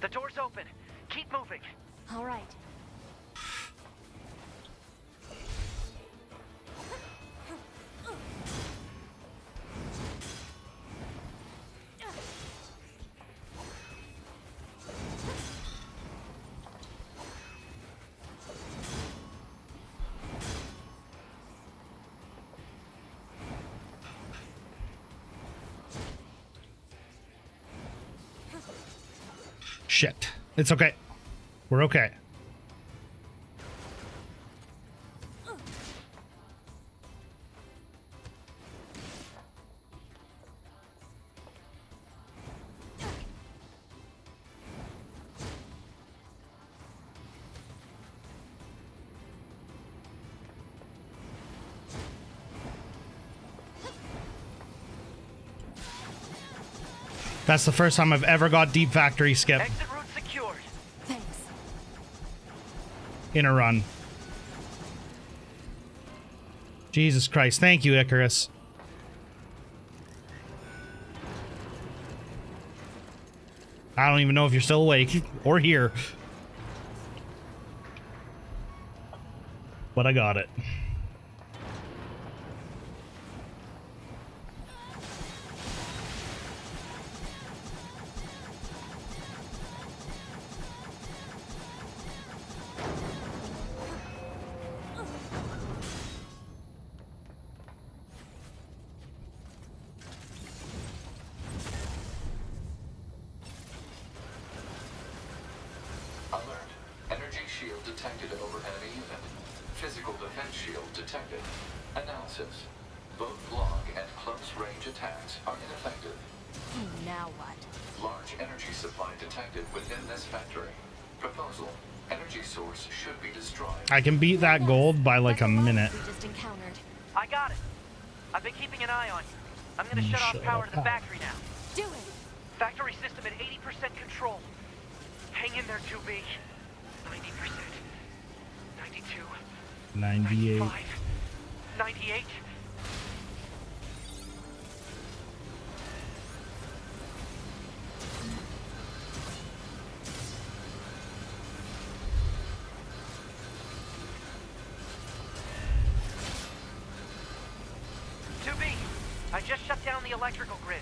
The door's open. Keep moving. All right. Shit. It's okay. We're okay. That's the first time I've ever got Deep Factory skip. Exit route secured. Thanks. In a run. Jesus Christ. Thank you, Icarus. I don't even know if you're still awake or here. But I got it. I can beat that gold by like a minute. I got it. I've been keeping an eye on you. I'm gonna shut off power to the factory now. Do it. Factory system at eighty percent control. Hang in there, two B. ninety percent. ninety-two. ninety-eight. ninety-eight. Electrical grid.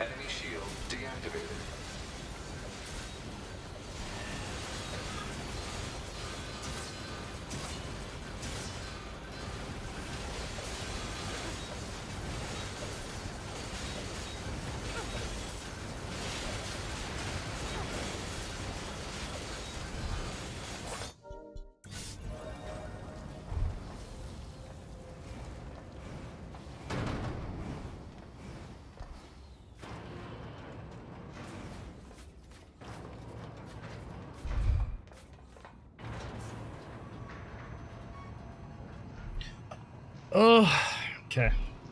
Enemy shield deactivated. Oh, okay. It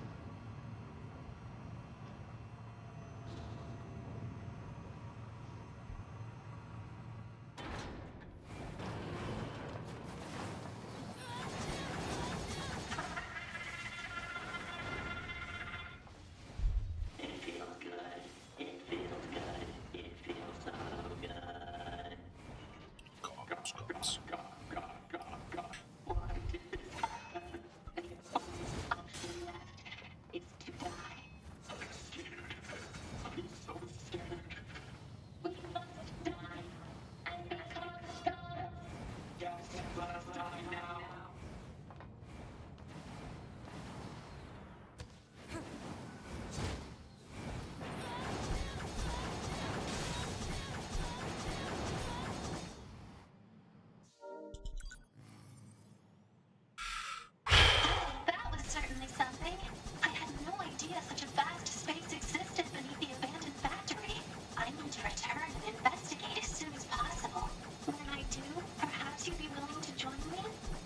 feels good. It feels so good. Go, go, go, go, go, go.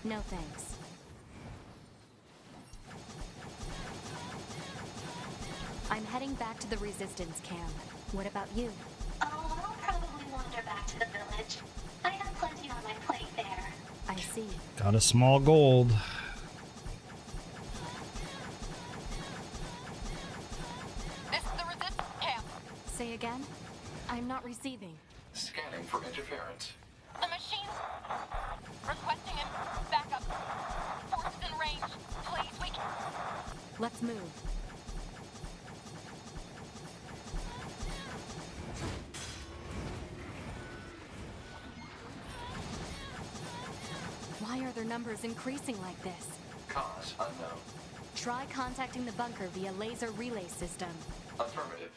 No thanks. I'm heading back to the resistance camp. What about you? Oh, I'll probably wander back to the village. I have plenty on my plate there. I see. Got a small gold. This is the resistance camp. Say again? I'm not receiving. Scanning for interference. The machines requesting a backup. Forces in range. Please, we can. Let's move. Why are their numbers increasing like this? Cause unknown. Try contacting the bunker via laser relay system. Affirmative.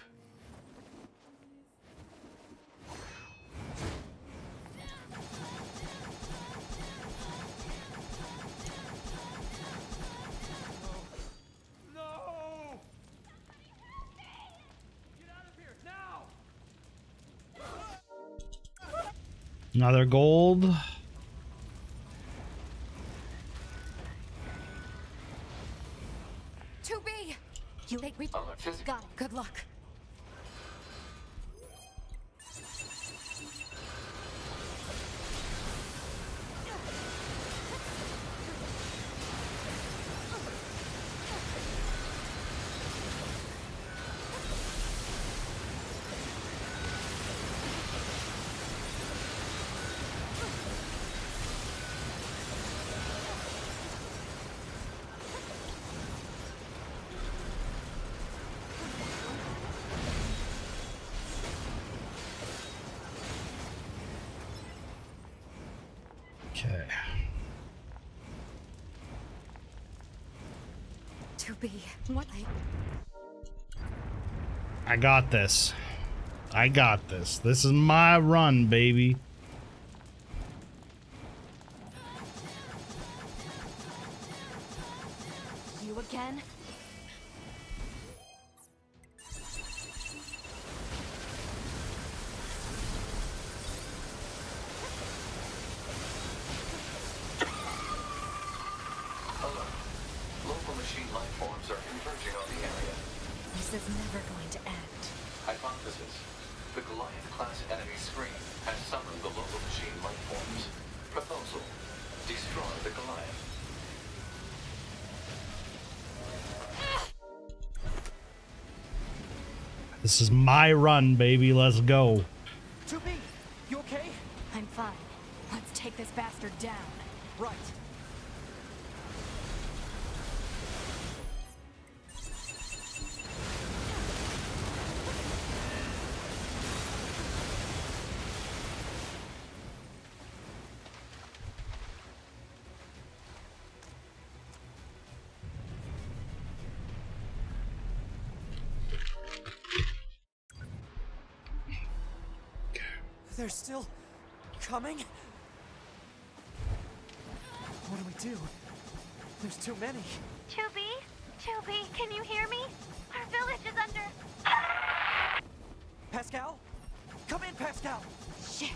Another gold. two B! You make me. Got it. Good luck. What? I got this. I got this. This is my run, baby. You again? This is my run, baby. Let's go. two B, you okay? I'm fine. Let's take this bastard down. Right. They're still coming? What do we do? There's too many. two B? two B, can you hear me? Our village is under... Pascal? Come in, Pascal! Shit!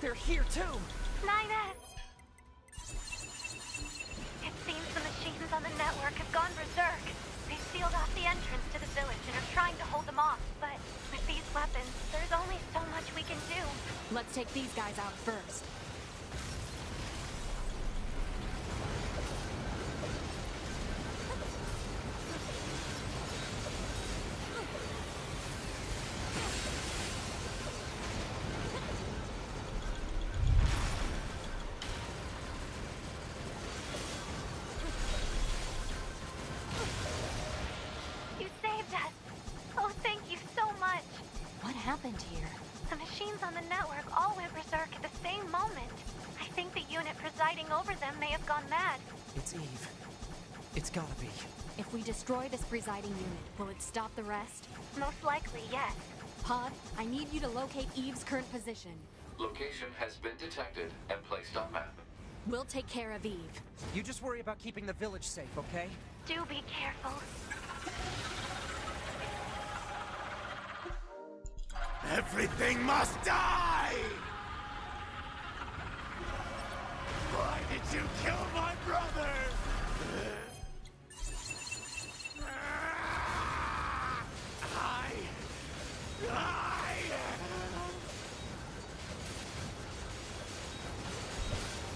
They're here too! nine S! It seems the machines on the network have gone berserk. They sealed off the entrance to the village and are trying to hold them off, but with these weapons, there's only so much we can do. Let's take these guys out first. If we destroy this presiding unit, will it stop the rest? Most likely, yes. Pod, I need you to locate Eve's current position. Location has been detected and placed on map. We'll take care of Eve. You just worry about keeping the village safe, okay? Do be careful. Everything must die! Why did you kill my brother? I... I...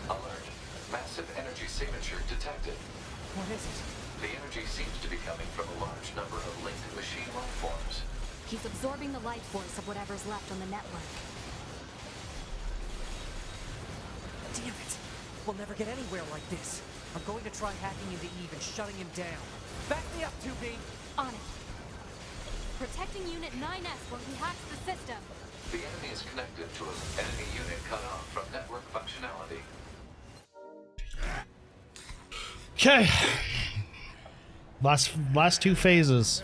Alert. Massive energy signature detected. What is it? The energy seems to be coming from a large number of linked machine life forms. He's absorbing the life force of whatever's left on the network. Damn it! We'll never get anywhere like this. I'm going to try hacking into Eve and shutting him down. Back me up, two B! On it. Protecting Unit nine S while he hacks the system. The enemy is connected to an enemy unit cut off from network functionality. Okay. Last, last two phases.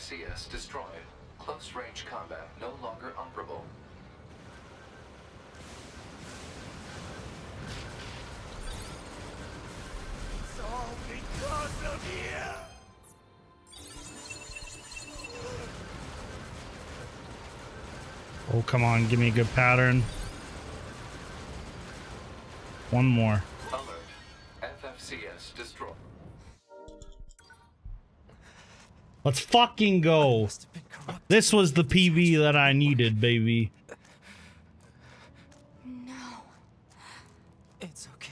C S destroyed. Close range combat no longer operable. It's all because of you. Oh, come on, give me a good pattern. One more. Let's fucking go. This was the P V that I needed, baby. No. It's okay.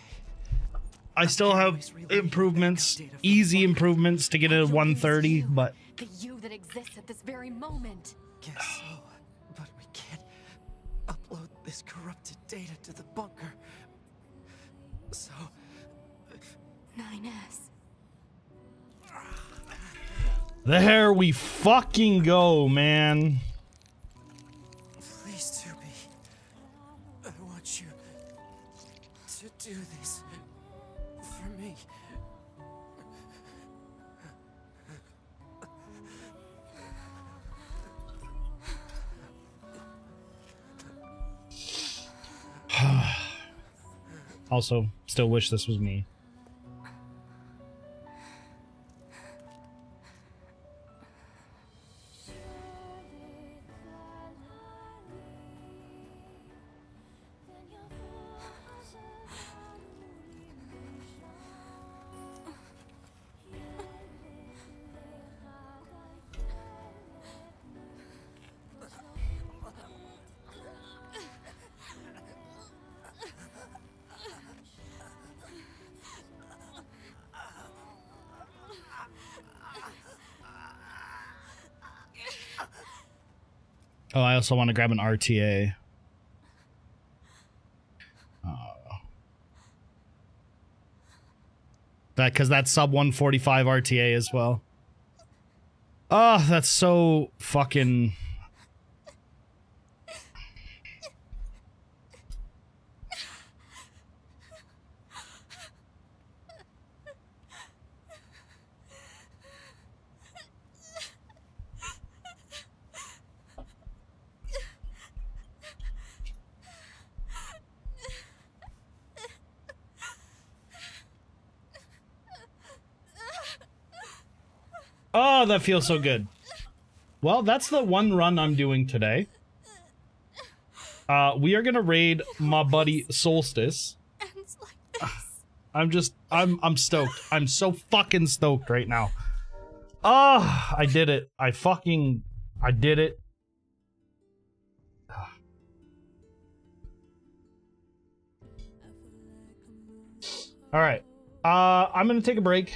I still have improvements, easy improvements to get it at one thirty, but the you that exists at this very moment. Guess so, but we can't upload this corrupted data to the bunker. So nine S. There we fucking go, man. Please, two B. I want you to do this for me. Also, still wish this was me. Oh, I also want to grab an R T A. Oh. That, because that's sub one forty-five R T A as well. Oh, that's so fucking... Oh, that feels so good. Well, that's the one run I'm doing today. Uh, we are gonna raid my buddy Solstice. Ends like this. I'm just, I'm, I'm stoked. I'm so fucking stoked right now. Ah, oh, I did it. I fucking, I did it. All right. Uh, I'm gonna take a break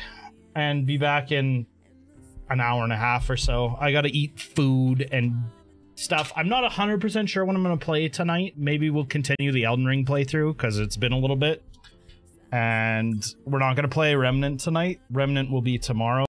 and be back in an hour and a half or so. I gotta eat food and stuff. I'm not one hundred percent sure what I'm gonna play tonight. Maybe we'll continue the Elden Ring playthrough because it's been a little bit. And we're not gonna play Remnant tonight. Remnant will be tomorrow.